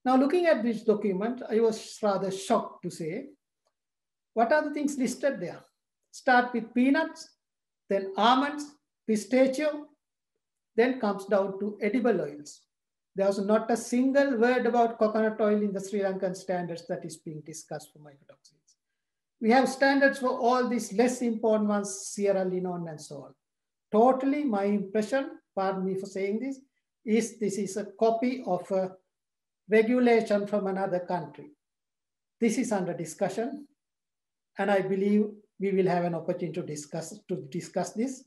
Now, looking at this document, I was rather shocked to say, what are the things listed there? Start with peanuts, then almonds, pistachio, then comes down to edible oils. There's not a single word about coconut oil in the Sri Lankan standards that is being discussed for mycotoxins. We have standards for all these less important ones, seralinol and so on. Totally, my impression, pardon me for saying this, is this is a copy of a regulation from another country. This is under discussion, and I believe we will have an opportunity to discuss, to discuss this.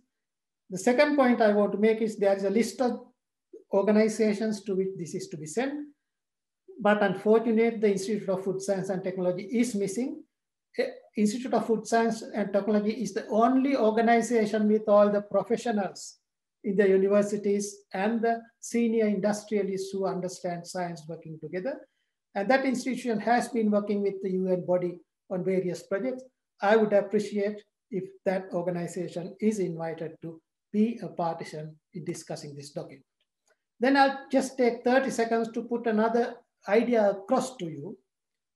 The second point I want to make is there is a list of organizations to which this is to be sent, but unfortunately, the Institute of Food Science and Technology is missing. Institute of Food Science and Technology is the only organization with all the professionals in the universities and the senior industrialists who understand science working together. And that institution has been working with the U N body on various projects. I would appreciate if that organization is invited to be a partisan in discussing this document. Then I'll just take thirty seconds to put another idea across to you.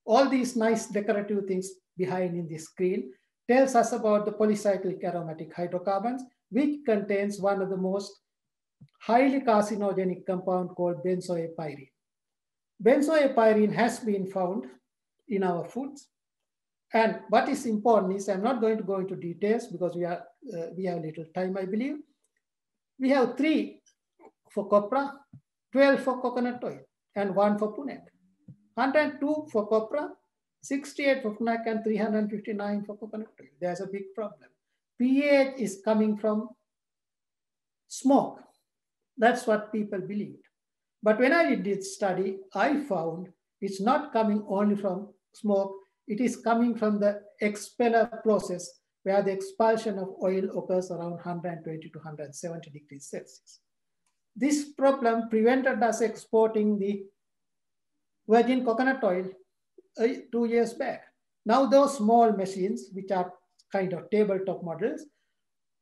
All these nice decorative things behind in this screen tells us about the polycyclic aromatic hydrocarbons, which contains one of the most highly carcinogenic compound called benzoepyrene. Benzoepyrene has been found in our foods. And what is important is, I'm not going to go into details because we, are, uh, we have little time, I believe. We have three for copra, twelve for coconut oil, and one for punnet. one hundred two for copra, sixty-eight for punnet, and three hundred fifty-nine for coconut oil. There's a big problem. pH is coming from smoke. That's what people believed. But when I did this study, I found it's not coming only from smoke. It is coming from the expeller process, where the expulsion of oil occurs around one hundred twenty to one hundred seventy degrees Celsius. This problem prevented us exporting the virgin coconut oil uh, two years back. Now those small machines, which are kind of tabletop models,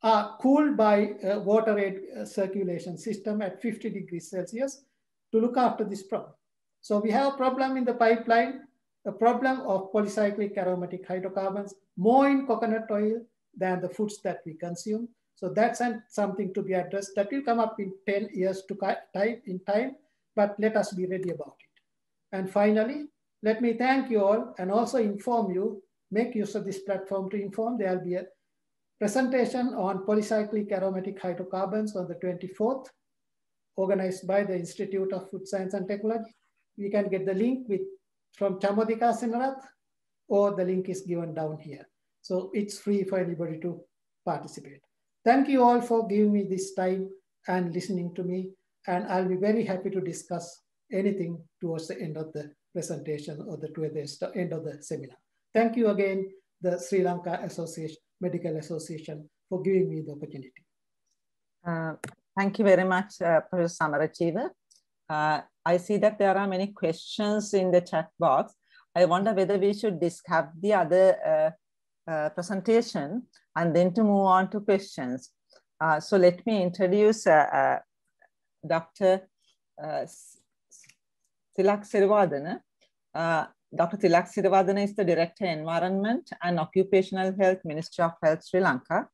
are cooled by a water aid circulation system at fifty degrees Celsius to look after this problem. So we have a problem in the pipeline, a problem of polycyclic aromatic hydrocarbons, more in coconut oil than the foods that we consume. So that's something to be addressed that will come up in ten years to time, in time, but let us be ready about it. And finally, let me thank you all and also inform you, make use of this platform to inform. There will be a presentation on polycyclic aromatic hydrocarbons on the twenty-fourth, organized by the Institute of Food Science and Technology. We can get the link with from Chamodika Senarath, or the link is given down here. So it's free for anybody to participate. Thank you all for giving me this time and listening to me. And I'll be very happy to discuss anything towards the end of the presentation or the, toward the end of the seminar. Thank you again, the Sri Lanka Association, Medical Association, for giving me the opportunity. Uh, thank you very much, uh, Professor Samarajeewa. Uh, I see that there are many questions in the chat box. I wonder whether we should discuss the other uh, uh, presentation and then to move on to questions. Uh, so let me introduce uh, uh, Doctor Uh, Thilak Siriwardana. Uh, Doctor Thilak Siriwardana is the Director, Environment and Occupational Health, Ministry of Health, Sri Lanka.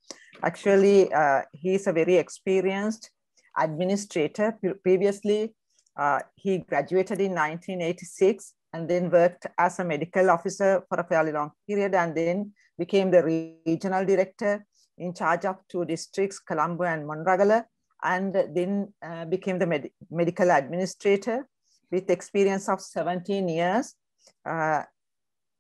Actually, uh, he is a very experienced administrator. Previously, uh, he graduated in nineteen eighty-six and then worked as a medical officer for a fairly long period and then became the regional director in charge of two districts, Colombo and Monragala, and then uh, became the med medical administrator with experience of seventeen years. Uh,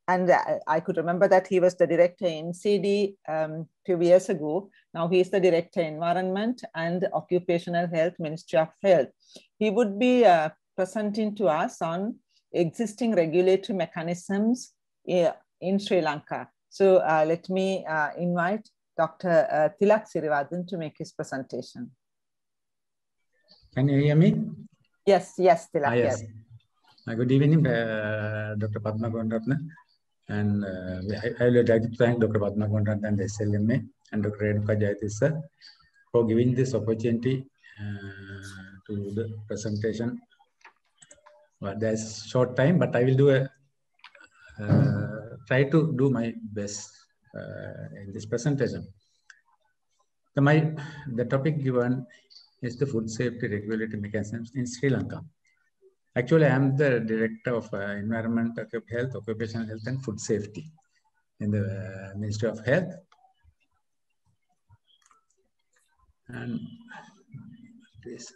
and I, I could remember that he was the director in M C D um, two years ago. Now he is the director, Environment and Occupational Health, Ministry of Health. He would be uh, presenting to us on existing regulatory mechanisms in, in Sri Lanka. So uh, let me uh, invite Doctor Uh, Thilak Siriwardana to make his presentation. Can you hear me? Yes, yes, Thilak, ah, yes. yes. Uh, good evening, uh, Doctor Padma Gunaratna. And uh, I, I would like to thank Doctor Padma Gunaratna and the S L M A and Doctor Renuka Jayatissa for giving this opportunity uh, to the presentation. Well, there's short time, but I will do a, uh, try to do my best uh, in this presentation. So my, the topic given is the food safety regulatory mechanisms in Sri Lanka. Actually, I am the Director of uh, Environment, Health, Occupational Health and Food Safety in the uh, Ministry of Health. And please,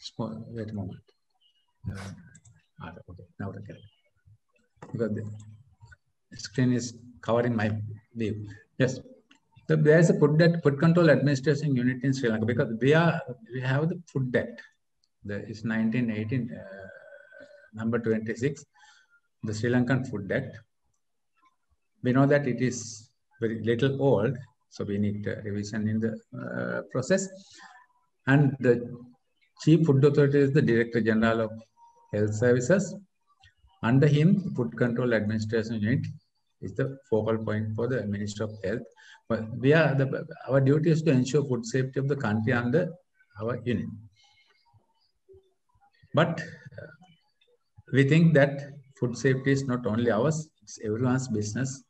small, wait a moment. Uh, ah, okay, now okay. Because the screen is covering my view. Yes. So there is a food, that food control administration unit in Sri Lanka because we are we have the Food Act. There is nineteen eighteen uh, number twenty-six, the Sri Lankan Food Act. We know that it is very little old, so we need uh, revision in the uh, process. And the Chief Food Authority is the Director General of Health Services. Under him, Food Control Administration Unit is the focal point for the Ministry of Health. But we are the, our duty is to ensure food safety of the country under our unit. But uh, we think that food safety is not only ours, it's everyone's business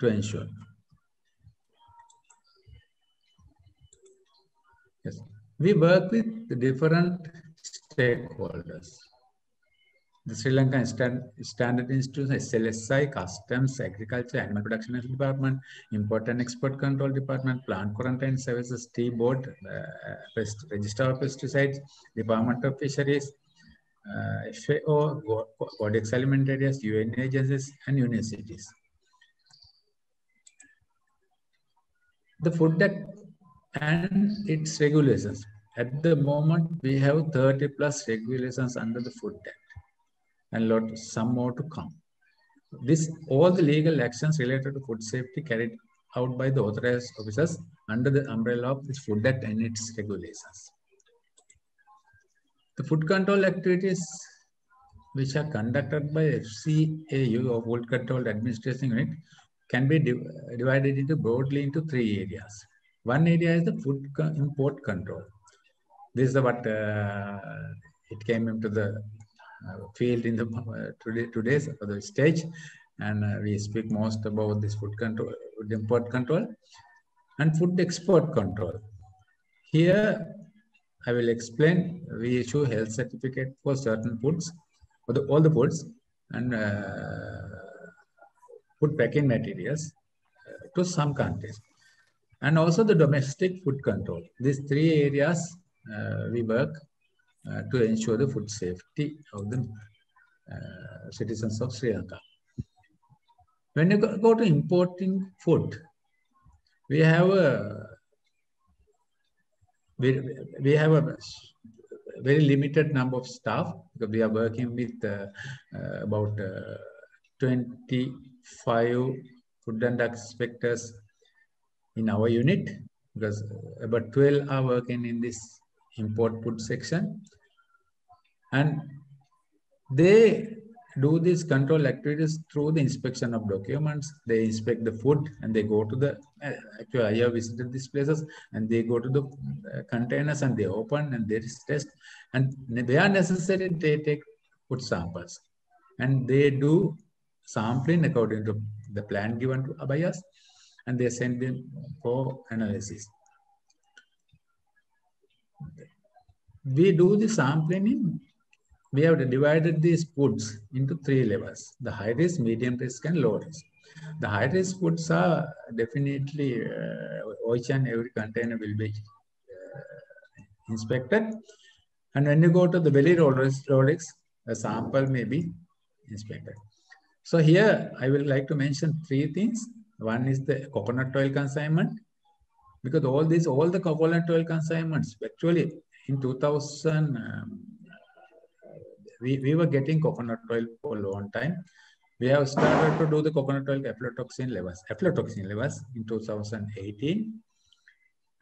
to ensure. Yes. We work with the different stakeholders. The Sri Lankan Stand Standard Institute, S L S I, Customs, Agriculture, Animal Production Department, Import and Export Control Department, Plant Quarantine Services, Tea Board, uh, Register of Pesticides, Department of Fisheries, uh, F C A U, Codex Alimentarius, U N agencies, and universities. The Food Act and its regulations. At the moment, we have thirty plus regulations under the Food Act. And lot some more to come. This all the legal actions related to food safety carried out by the authorized officers under the umbrella of this Food Act and its regulations. The food control activities which are conducted by F C A U or Food Control Administration Unit can be div divided into broadly into three areas. One area is the food co import control. This is what uh, it came into the Uh, field in the uh, today today's other stage, and uh, we speak most about this food control, food import control, and food export control. Here, I will explain. We issue health certificate for certain foods, for the, all the foods, and uh, food packing materials uh, to some countries, and also the domestic food control. These three areas uh, we work. Uh, to ensure the food safety of the uh, citizens of Sri Lanka. When you go, go to importing food, we have a we, we have a very limited number of staff, because we are working with uh, uh, about uh, twenty-five food and drug inspectors in our unit, because about twelve are working in this import food section, and they do these control activities through the inspection of documents. They inspect the food and they go to the, actually I have visited these places, and they go to the containers and they open and they test, and where necessary they take food samples, and they do sampling according to the plan given to by us, and they send them for analysis. We do the sampling in, we have divided these foods into three levels: the high risk, medium risk, and low risk. The high risk foods are definitely, uh, each and every container will be uh, inspected. And when you go to the very low risk, a sample may be inspected. So here I would like to mention three things. One is the coconut oil consignment, because all these, all the coconut oil consignments, actually in two thousand, um, we, we were getting coconut oil for a long time. We have started to do the coconut oil aflatoxin levels, aflatoxin levels in two thousand eighteen.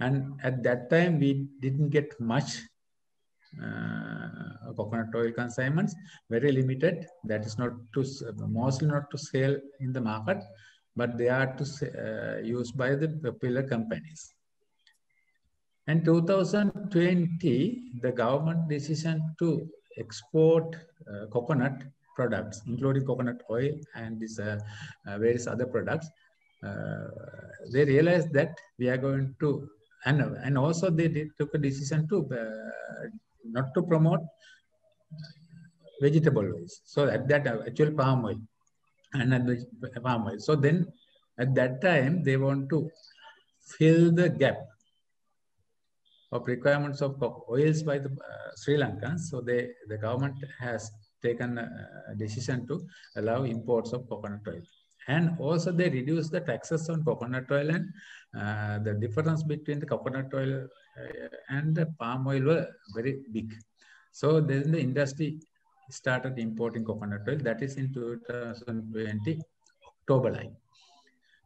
And at that time, we didn't get much uh, coconut oil consignments, very limited. That is not to, mostly not to sell in the market, but they are to uh, used by the popular companies. In two thousand twenty, the government decision to export uh, coconut products, including coconut oil and this, uh, uh, various other products. Uh, they realized that we are going to, and, and also they did, took a decision to uh, not to promote vegetable oils. So at that uh, actual palm oil. And palm oil. So then at that time, they want to fill the gap of requirements of oils by the uh, Sri Lankans. So they, the government has taken a decision to allow imports of coconut oil. And also they reduce the taxes on coconut oil, and uh, the difference between the coconut oil and the palm oil were very big. So then the industry started importing coconut oil. That is in two thousand twenty, October ninth.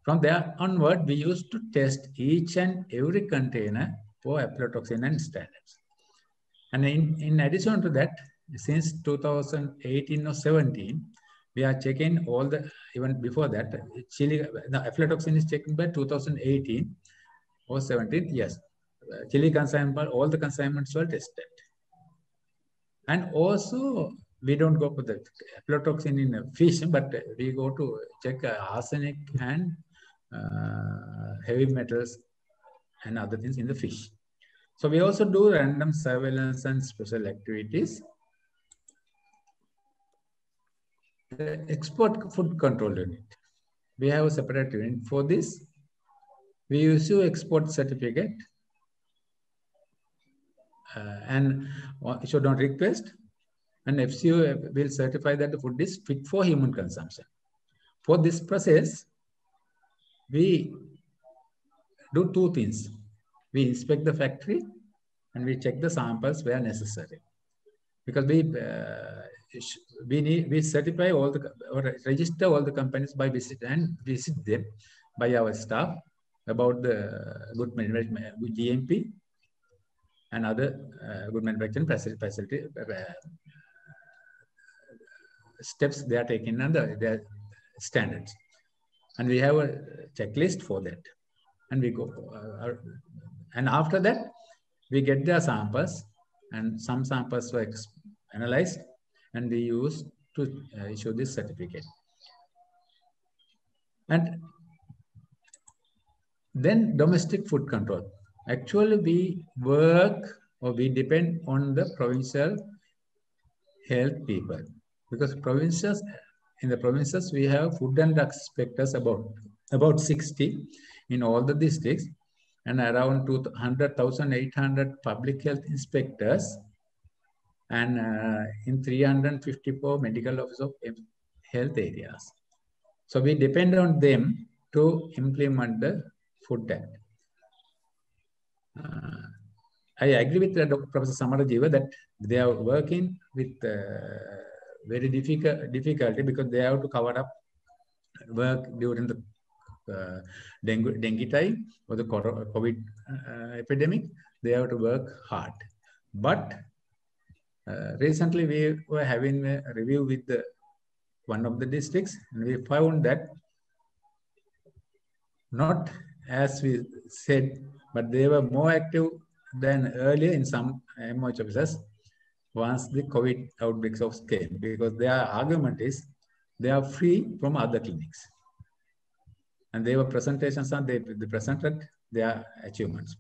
From there onward, we used to test each and every container for aflatoxin and standards. And in, in addition to that, since two thousand eighteen or seventeen, we are checking all the, even before that, chili, the aflatoxin is checked by two thousand eighteen or seventeen, yes. Chili consignment, all the consignments were tested. And also, we don't go for the aflatoxin in fish, but we go to check arsenic and uh, heavy metals and other things in the fish. So we also do random surveillance and special activities. The export food control unit. We have a separate unit for this. We issue export certificate uh, and should not request. And F C A U will certify that the food is fit for human consumption. For this process, we do two things. We inspect the factory and we check the samples where necessary. Because we, uh, we, need, we certify all the, or register all the companies by visit and visit them by our staff about the good management, good G M P and other uh, good manufacturing facility uh, steps they are taking under their standards. And we have a checklist for that. And we go, uh, and after that, we get their samples, and some samples were analyzed, and we used to uh, issue this certificate. And then domestic food control. Actually, we work or we depend on the provincial health people, because provinces, in the provinces, we have food and drug inspectors about about sixty. In all the districts, and around one hundred thousand eight hundred public health inspectors, and uh, in three hundred fifty-four medical officers of health areas. So we depend on them to implement the Food Act. Uh, I agree with uh, Professor Samarajeewa that they are working with uh, very difficult difficulty because they have to cover up work during the uh, dengue, dengue time or the COVID uh, epidemic. They have to work hard. But uh, recently we were having a review with the, one of the districts, and we found that not as we said, but they were more active than earlier in some M O H offices once the COVID outbreaks came, because their argument is they are free from other clinics. And they were presentations and they, they presented their achievements.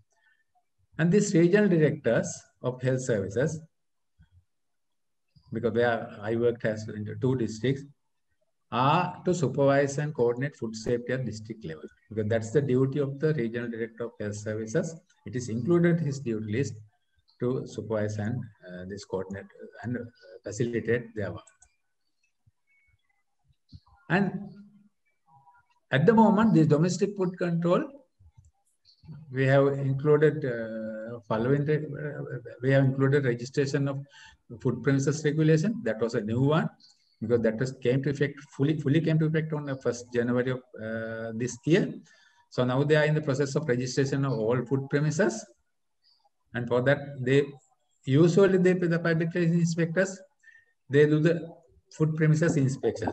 And these regional directors of health services, because they are, I worked as in two districts, are to supervise and coordinate food safety at district level, because that's the duty of the regional director of health services. It is included in his duty list to supervise and uh, this coordinate and facilitate their work. And at the moment, this domestic food control, we have included uh, following. Uh, we have included registration of food premises regulation. That was a new one, because that was came to effect fully. Fully came to effect on the first January of uh, this year. So now they are in the process of registration of all food premises, and for that they usually they the public inspectors they do the food premises inspection.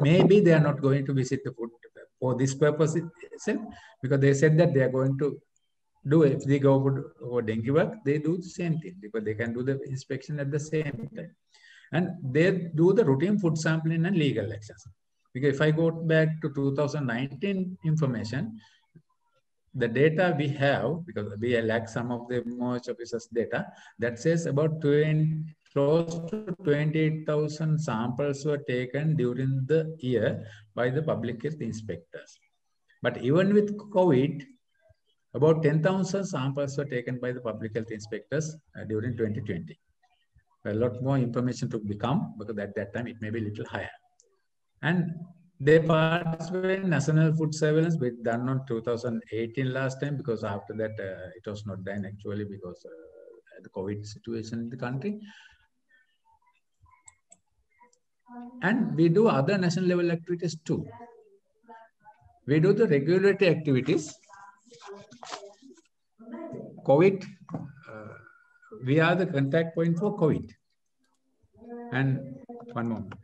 Maybe they are not going to visit the food for this purpose itself, because they said that they are going to do it. If they go for dengue work, they do the same thing, because they can do the inspection at the same time. And they do the routine food sampling and legal actions. Because if I go back to two thousand nineteen information, the data we have, because we lack some of the M O H officers' data, that says about twenty, close to twenty-eight thousand samples were taken during the year by the public health inspectors. But even with COVID, about ten thousand samples were taken by the public health inspectors uh, during twenty twenty. A lot more information to become, because at that time it may be a little higher. And they participated in national food surveillance, which done on two thousand eighteen last time, because after that uh, it was not done actually because uh, the COVID situation in the country. And we do other national level activities too. We do the regulatory activities. COVID, uh, we are the contact point for COVID. And one moment.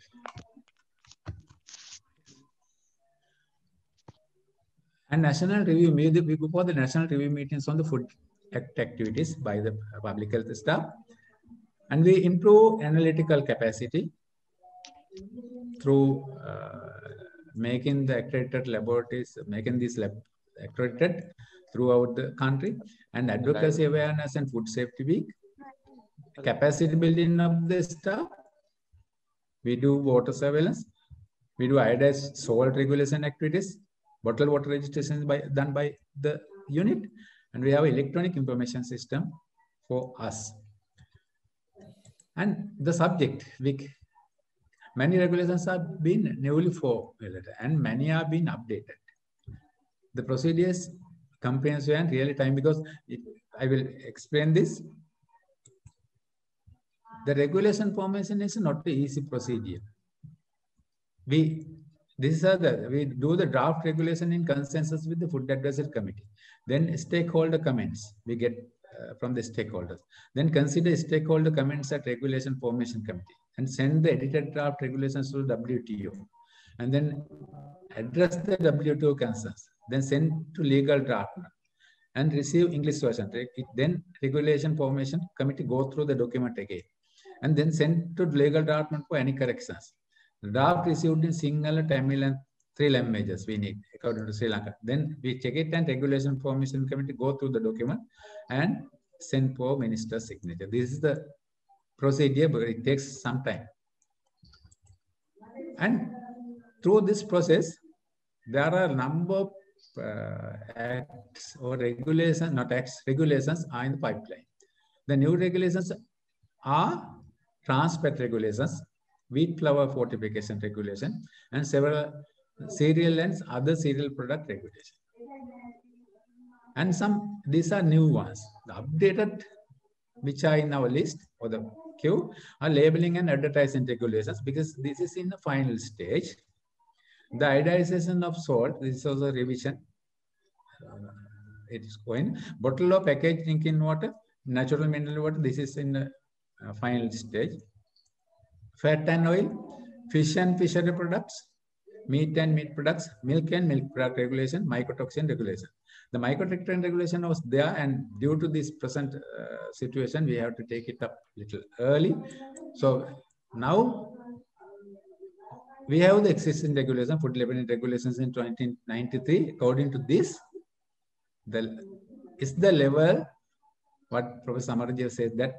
And national review, we go for the national review meetings on the food act activities by the public health staff. And we improve analytical capacity through uh, making the accredited laboratories, making these lab accredited throughout the country, and advocacy awareness and food safety week, capacity building of the staff. We do water surveillance, we do iodized salt regulation activities, bottled water registrations by done by the unit, and we have electronic information system for us. And the subject week. Many regulations have been newly formulated and many are being updated. The procedures, comprehensive and real time, because it, I will explain this. The regulation formation is not the easy procedure. We, these are the, we do the draft regulation in consensus with the Food Advisory Committee. Then stakeholder comments we get uh, from the stakeholders. Then consider stakeholder comments at Regulation Formation Committee, and send the edited draft regulations to W T O, and then address the W T O concerns, then send to legal draft and receive English version. Then Regulation Formation Committee go through the document again, and then send to legal draft for any corrections. The draft received in Sinhala, Tamil and three languages we need according to Sri Lanka. Then we check it and Regulation Formation Committee go through the document and send for minister's signature. This is the procedure, but it takes some time. And through this process, there are a number of uh, acts or regulations, not acts, regulations are in the pipeline. The new regulations are trans fat regulations, wheat flour fortification regulation, and several cereal and other cereal product regulations. and some, these are new ones. The updated, which are in our list or the queue, are labeling and advertising regulations, because this is in the final stage. The iodization of salt, this is also revision. Uh, it is going. Bottle or packaged drinking water, natural mineral water, this is in the uh, final stage. Fat and oil, fish and fishery products, meat and meat products, milk and milk product regulation, mycotoxin regulation. The mycotoxin regulation was there, and due to this present uh, situation, we have to take it up a little early. So now we have the existing regulation, food labeling regulations in nineteen ninety-three. According to this, the is the level what Professor Samarajeewa says, that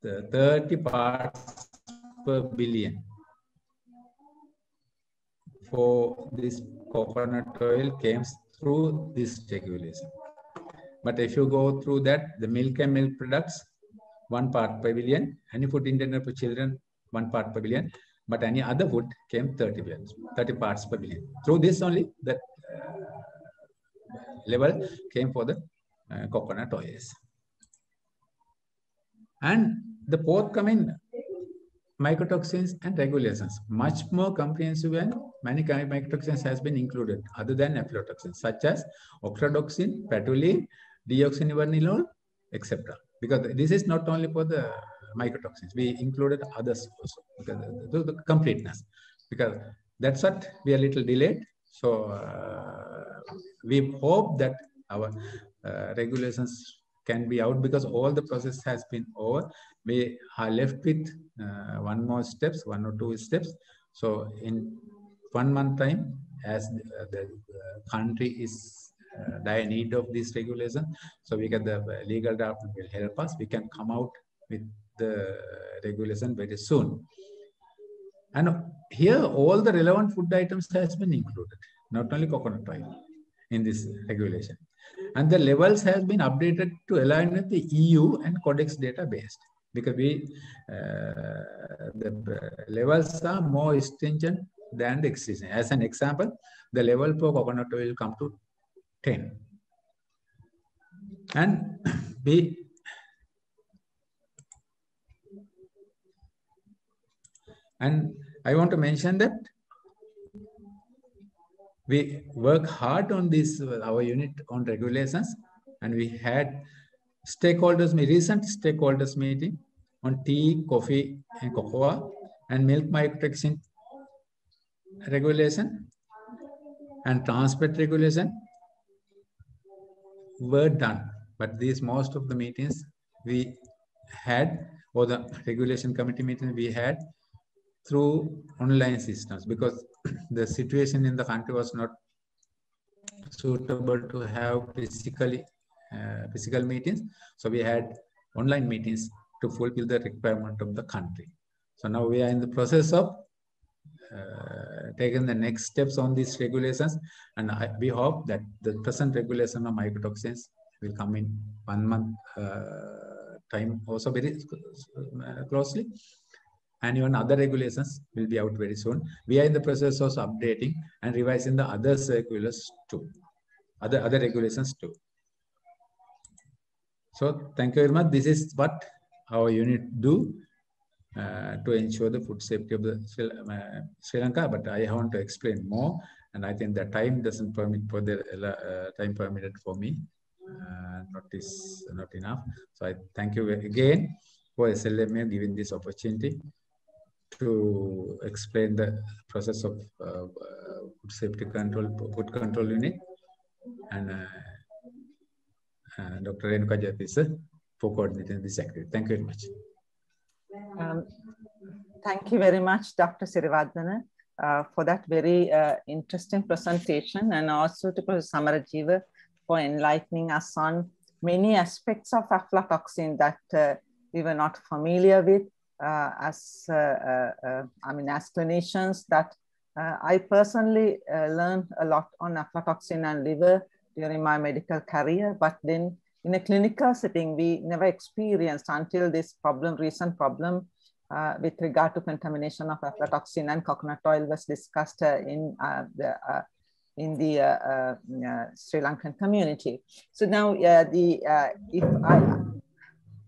the thirty parts per billion for this coconut oil came through this regulation. But if you go through that, the milk and milk products, one part per billion, any food intended for children, one part per billion, but any other food came thirty, billion, thirty parts per billion. Through this only, that uh, level came for the uh, coconut oils. And the forthcoming mycotoxins and regulations, much more comprehensive, and many mycotoxins has been included other than aflatoxins, such as ochratoxin, patulin, deoxynivalenol, et cetera. Because this is not only for the mycotoxins, we included others also, because the, the, the completeness. Because that's what we are a little delayed. So uh, we hope that our uh, regulations can be out, because all the process has been over. We are left with uh, one more steps, one or two steps. So in one month time, as the, the, the country is uh, dire need of this regulation, so we get the legal draft will help us. We can come out with the regulation very soon. And here, all the relevant food items has been included, not only coconut oil in this regulation. And the levels has been updated to align with the E U and Codex database, because we uh, the levels are more stringent than the existing. As an example, the level for coconut oil will come to ten. And we and I want to mention that we work hard on this, our unit on regulations, and we had stakeholders, recent stakeholders meeting on tea, coffee, and cocoa, and milk mycotoxin regulation, and transport regulation were done. But these most of the meetings we had, or the regulation committee meeting we had, through online systems, because the situation in the country was not suitable to have physically uh, physical meetings. So we had online meetings to fulfill the requirement of the country. So now we are in the process of uh, taking the next steps on these regulations. And I, we hope that the present regulation of mycotoxins will come in one month uh, time also very closely. And even other regulations will be out very soon. We are in the process of updating and revising the other circulars too, other, other regulations too. So thank you very much. This is what our unit do uh, to ensure the food safety of the Sri, uh, Sri Lanka, but I want to explain more, and I think the time doesn't permit for the uh, time permitted for me, uh, not, is not enough. So I thank you again for S L M A giving this opportunity to explain the process of uh, food safety control, food control unit, and uh, uh, Doctor Renuka Jayatissa for coordinating this activity. Thank you very much. Um, thank you very much, Doctor Siriwardana, uh, for that very uh, interesting presentation, and also to Professor Samarajeewa for enlightening us on many aspects of aflatoxin that uh, we were not familiar with. Uh, as uh, uh, uh, I mean, explanations that uh, I personally uh, learned a lot on aflatoxin and liver during my medical career, but then in a clinical setting, we never experienced until this problem, recent problem uh, with regard to contamination of aflatoxin and coconut oil was discussed uh, in uh, the, uh, in the uh, uh, uh, Sri Lankan community. So now uh, the uh, if I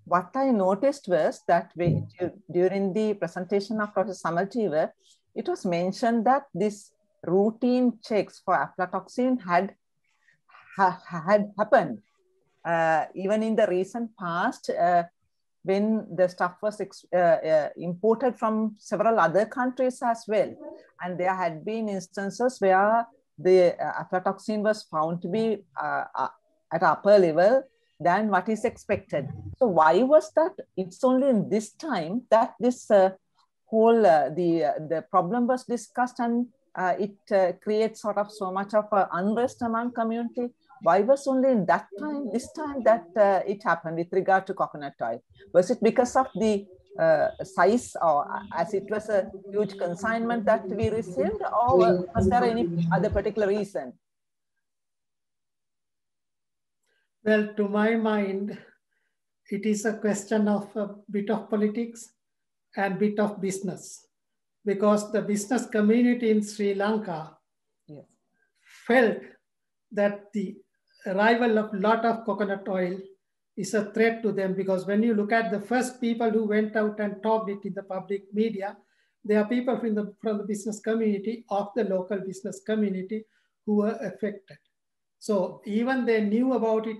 what I noticed was that we, during the presentation of Professor Samarajeewa, it was mentioned that this routine checks for aflatoxin had ha, had happened uh, even in the recent past uh, when the stuff was uh, uh, imported from several other countries as well, and there had been instances where the uh, aflatoxin was found to be uh, uh, at upper level than what is expected. So why was that? It's only in this time that this uh, whole uh, the uh, the problem was discussed, and uh, it uh, creates sort of so much of uh, unrest among community. Why was only in that time, this time that uh, it happened with regard to coconut oil? Was it because of the uh, size, or as it was a huge consignment that we received, or was there any other particular reason? Well, to my mind, it is a question of a bit of politics and bit of business, because the business community in Sri Lanka yes. felt that the arrival of a lot of coconut oil is a threat to them, because when you look at the first people who went out and talked it in the public media, they are people from the, from the business community, of the local business community, who were affected. So even they knew about it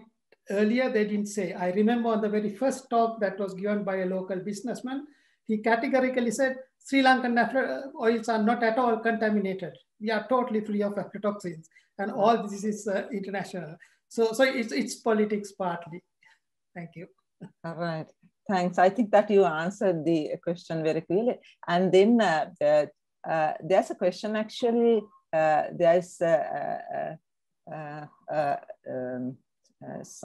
earlier, they didn't say. I remember on the very first talk that was given by a local businessman, he categorically said, Sri Lankan oils are not at all contaminated. We are totally free of aflatoxins. And all this is uh, international. So, so it's, it's politics partly. Thank you. All right. Thanks. I think that you answered the question very clearly. And then uh, the, uh, there's a question actually, uh, there's a, a, a, a, um,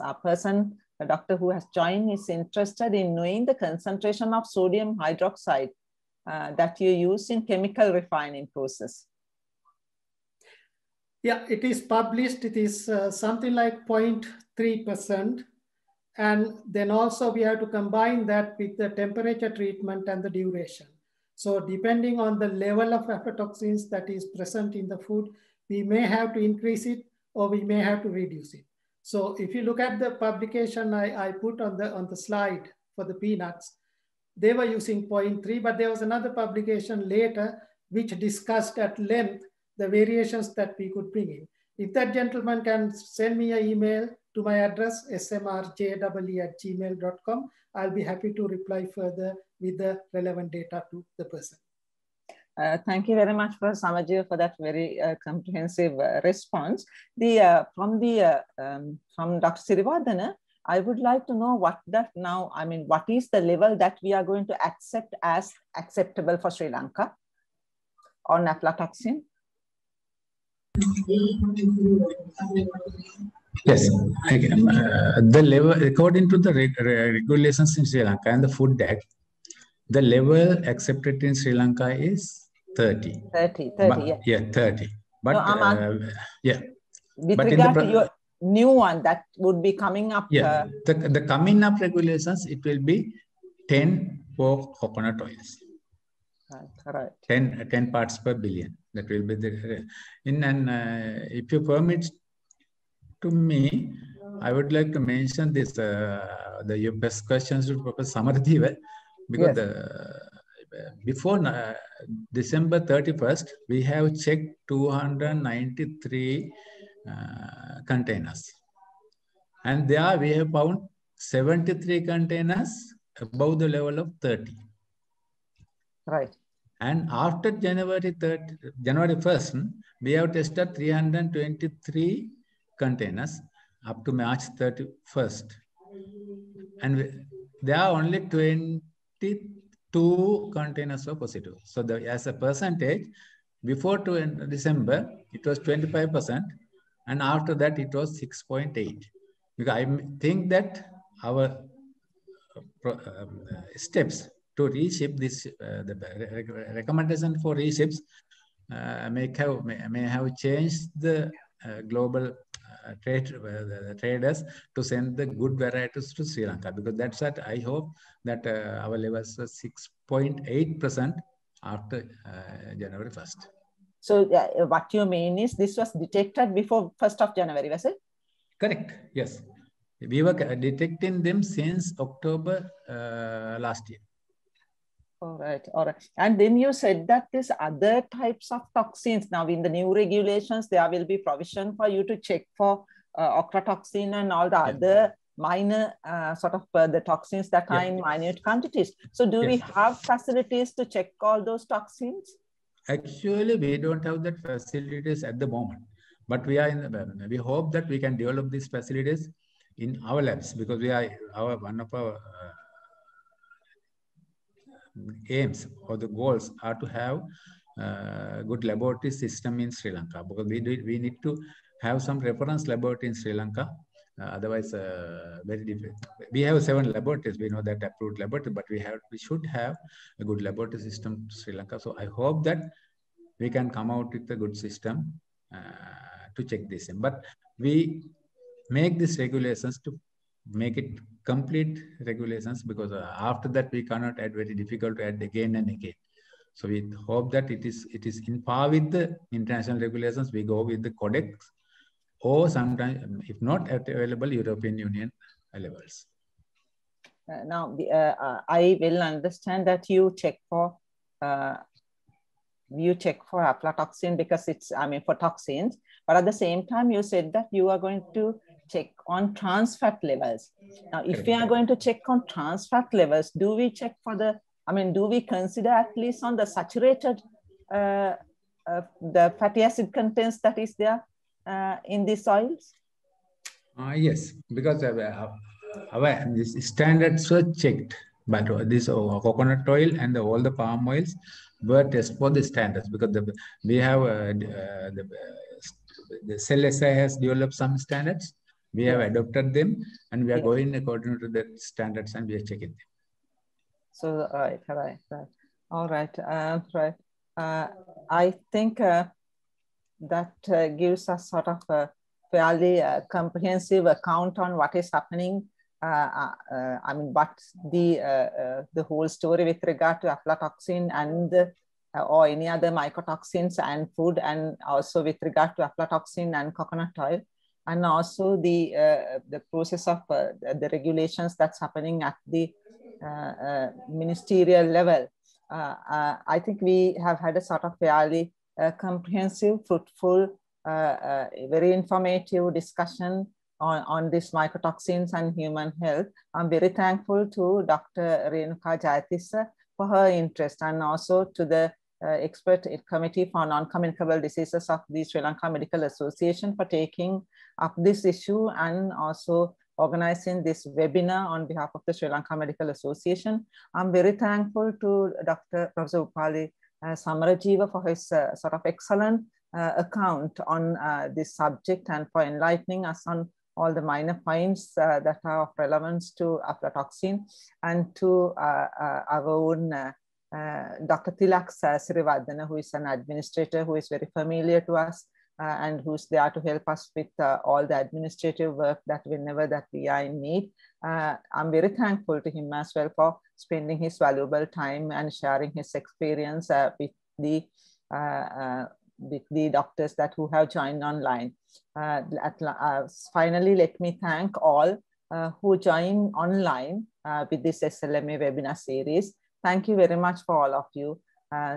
a person, a doctor who has joined, is interested in knowing the concentration of sodium hydroxide uh, that you use in chemical refining process. Yeah, it is published. It is uh, something like zero point three percent. And then also we have to combine that with the temperature treatment and the duration. So depending on the level of aflatoxins that is present in the food, we may have to increase it or we may have to reduce it. So if you look at the publication I, I put on the, on the slide for the peanuts, they were using zero point three, but there was another publication later which discussed at length the variations that we could bring in. If that gentleman can send me an email to my address, s m r j w e at gmail dot com, I'll be happy to reply further with the relevant data to the person. Uh, thank you very much for Samarajeewa for that very uh, comprehensive uh, response. The, uh, from, the, uh, um, from Doctor Siriwardana, I would like to know what that now, I mean, what is the level that we are going to accept as acceptable for Sri Lanka on aflatoxin? Yes, I can, uh, the level according to the reg regulations in Sri Lanka and the Food Act, the level accepted in Sri Lanka is thirty. thirty, thirty, but, yeah. Yeah, thirty. But no, uh, yeah. With but regard in the to your new one that would be coming up. Yeah, uh, the the coming up regulations, it will be ten for coconut oils. Right, right. ten, ten parts per billion. That will be the in and uh, if you permit to me, I would like to mention this uh, the your best questions to Professor Samarajeewa, because yes. the, before uh, December thirty-first we have checked two hundred ninety-three uh, containers, and there we have found seventy-three containers above the level of thirty. Right. And after January first, we have tested three hundred twenty-three containers up to March thirty-first. And we, there are only twenty-two containers were positive. So the, as a percentage, before December, it was twenty-five percent. And after that, it was six point eight. Because I think that our uh, steps to reshape this, uh, the re recommendation for reshapes uh, may, have, may, may have changed the uh, global uh, trade, uh, the traders to send the good varieties to Sri Lanka, because that's what I hope that uh, our levels were six point eight percent after uh, January first. So uh, what you mean is this was detected before first of January, was it? Correct. Yes. We were detecting them since October uh, last year. All right. All right. And then you said that these other types of toxins, now in the new regulations, there will be provision for you to check for uh, ochratoxin and all the yeah. other minor uh, sort of uh, the toxins that are yeah. in minute quantities. So do yes. we have facilities to check all those toxins? Actually, we don't have that facilities at the moment, but we are in the, we hope that we can develop these facilities in our labs, because we are our one of our uh, aims or the goals are to have a good laboratory system in Sri Lanka, because we do, we need to have some reference laboratory in Sri Lanka. Uh, otherwise, uh, very different. We have seven laboratories. We know that approved laboratory, but we have we should have a good laboratory system to Sri Lanka. So I hope that we can come out with a good system uh, to check this in. But we make these regulations to make it complete regulations, because uh, after that we cannot add. Very difficult to add again and again. So we hope that it is it is in par with the international regulations. We go with the Codex. Or sometimes, if not at available, European Union levels. Uh, now, uh, I will understand that you check for uh, you check for aflatoxin, because it's, I mean, for toxins. But at the same time, you said that you are going to check on trans fat levels. Now, if Correct. we are going to check on trans fat levels, do we check for the? I mean, do we consider at least on the saturated uh, uh, the fatty acid contents that is there? Uh, in these soils? Uh, yes, because uh, our this standards were checked, but this uh, coconut oil and the, all the palm oils were tested for the standards, because the, we have uh, uh, the, uh, the S L S I has developed some standards. We have adopted them, and we are yeah. going according to the standards, and we are checking them. So, all right, all right, all right, uh, right. Uh, I think. Uh, that uh, gives us sort of a fairly uh, comprehensive account on what is happening. Uh, uh, I mean, but the uh, uh, the whole story with regard to aflatoxin and uh, or any other mycotoxins and food, and also with regard to aflatoxin and coconut oil, and also the uh, the process of uh, the regulations that's happening at the uh, uh, ministerial level. Uh, uh, I think we have had a sort of fairly a comprehensive, fruitful, uh, uh, very informative discussion on, on these mycotoxins and human health. I'm very thankful to Doctor Renuka Jayatissa for her interest, and also to the uh, expert committee for non-communicable diseases of the Sri Lanka Medical Association for taking up this issue, and also organizing this webinar on behalf of the Sri Lanka Medical Association. I'm very thankful to Doctor Professor Upali Uh, Samarajeewa for his uh, sort of excellent uh, account on uh, this subject, and for enlightening us on all the minor points uh, that are of relevance to aflatoxin, and to uh, uh, our own uh, uh, Doctor Thilak Siriwardana, who is an administrator who is very familiar to us, uh, and who's there to help us with uh, all the administrative work that whenever that we are in need. Uh, I'm very thankful to him as well for spending his valuable time and sharing his experience uh, with the uh, uh, with the doctors that who have joined online. Uh, at, uh, finally, let me thank all uh, who joined online uh, with this S L M A webinar series. Thank you very much for all of you. Uh,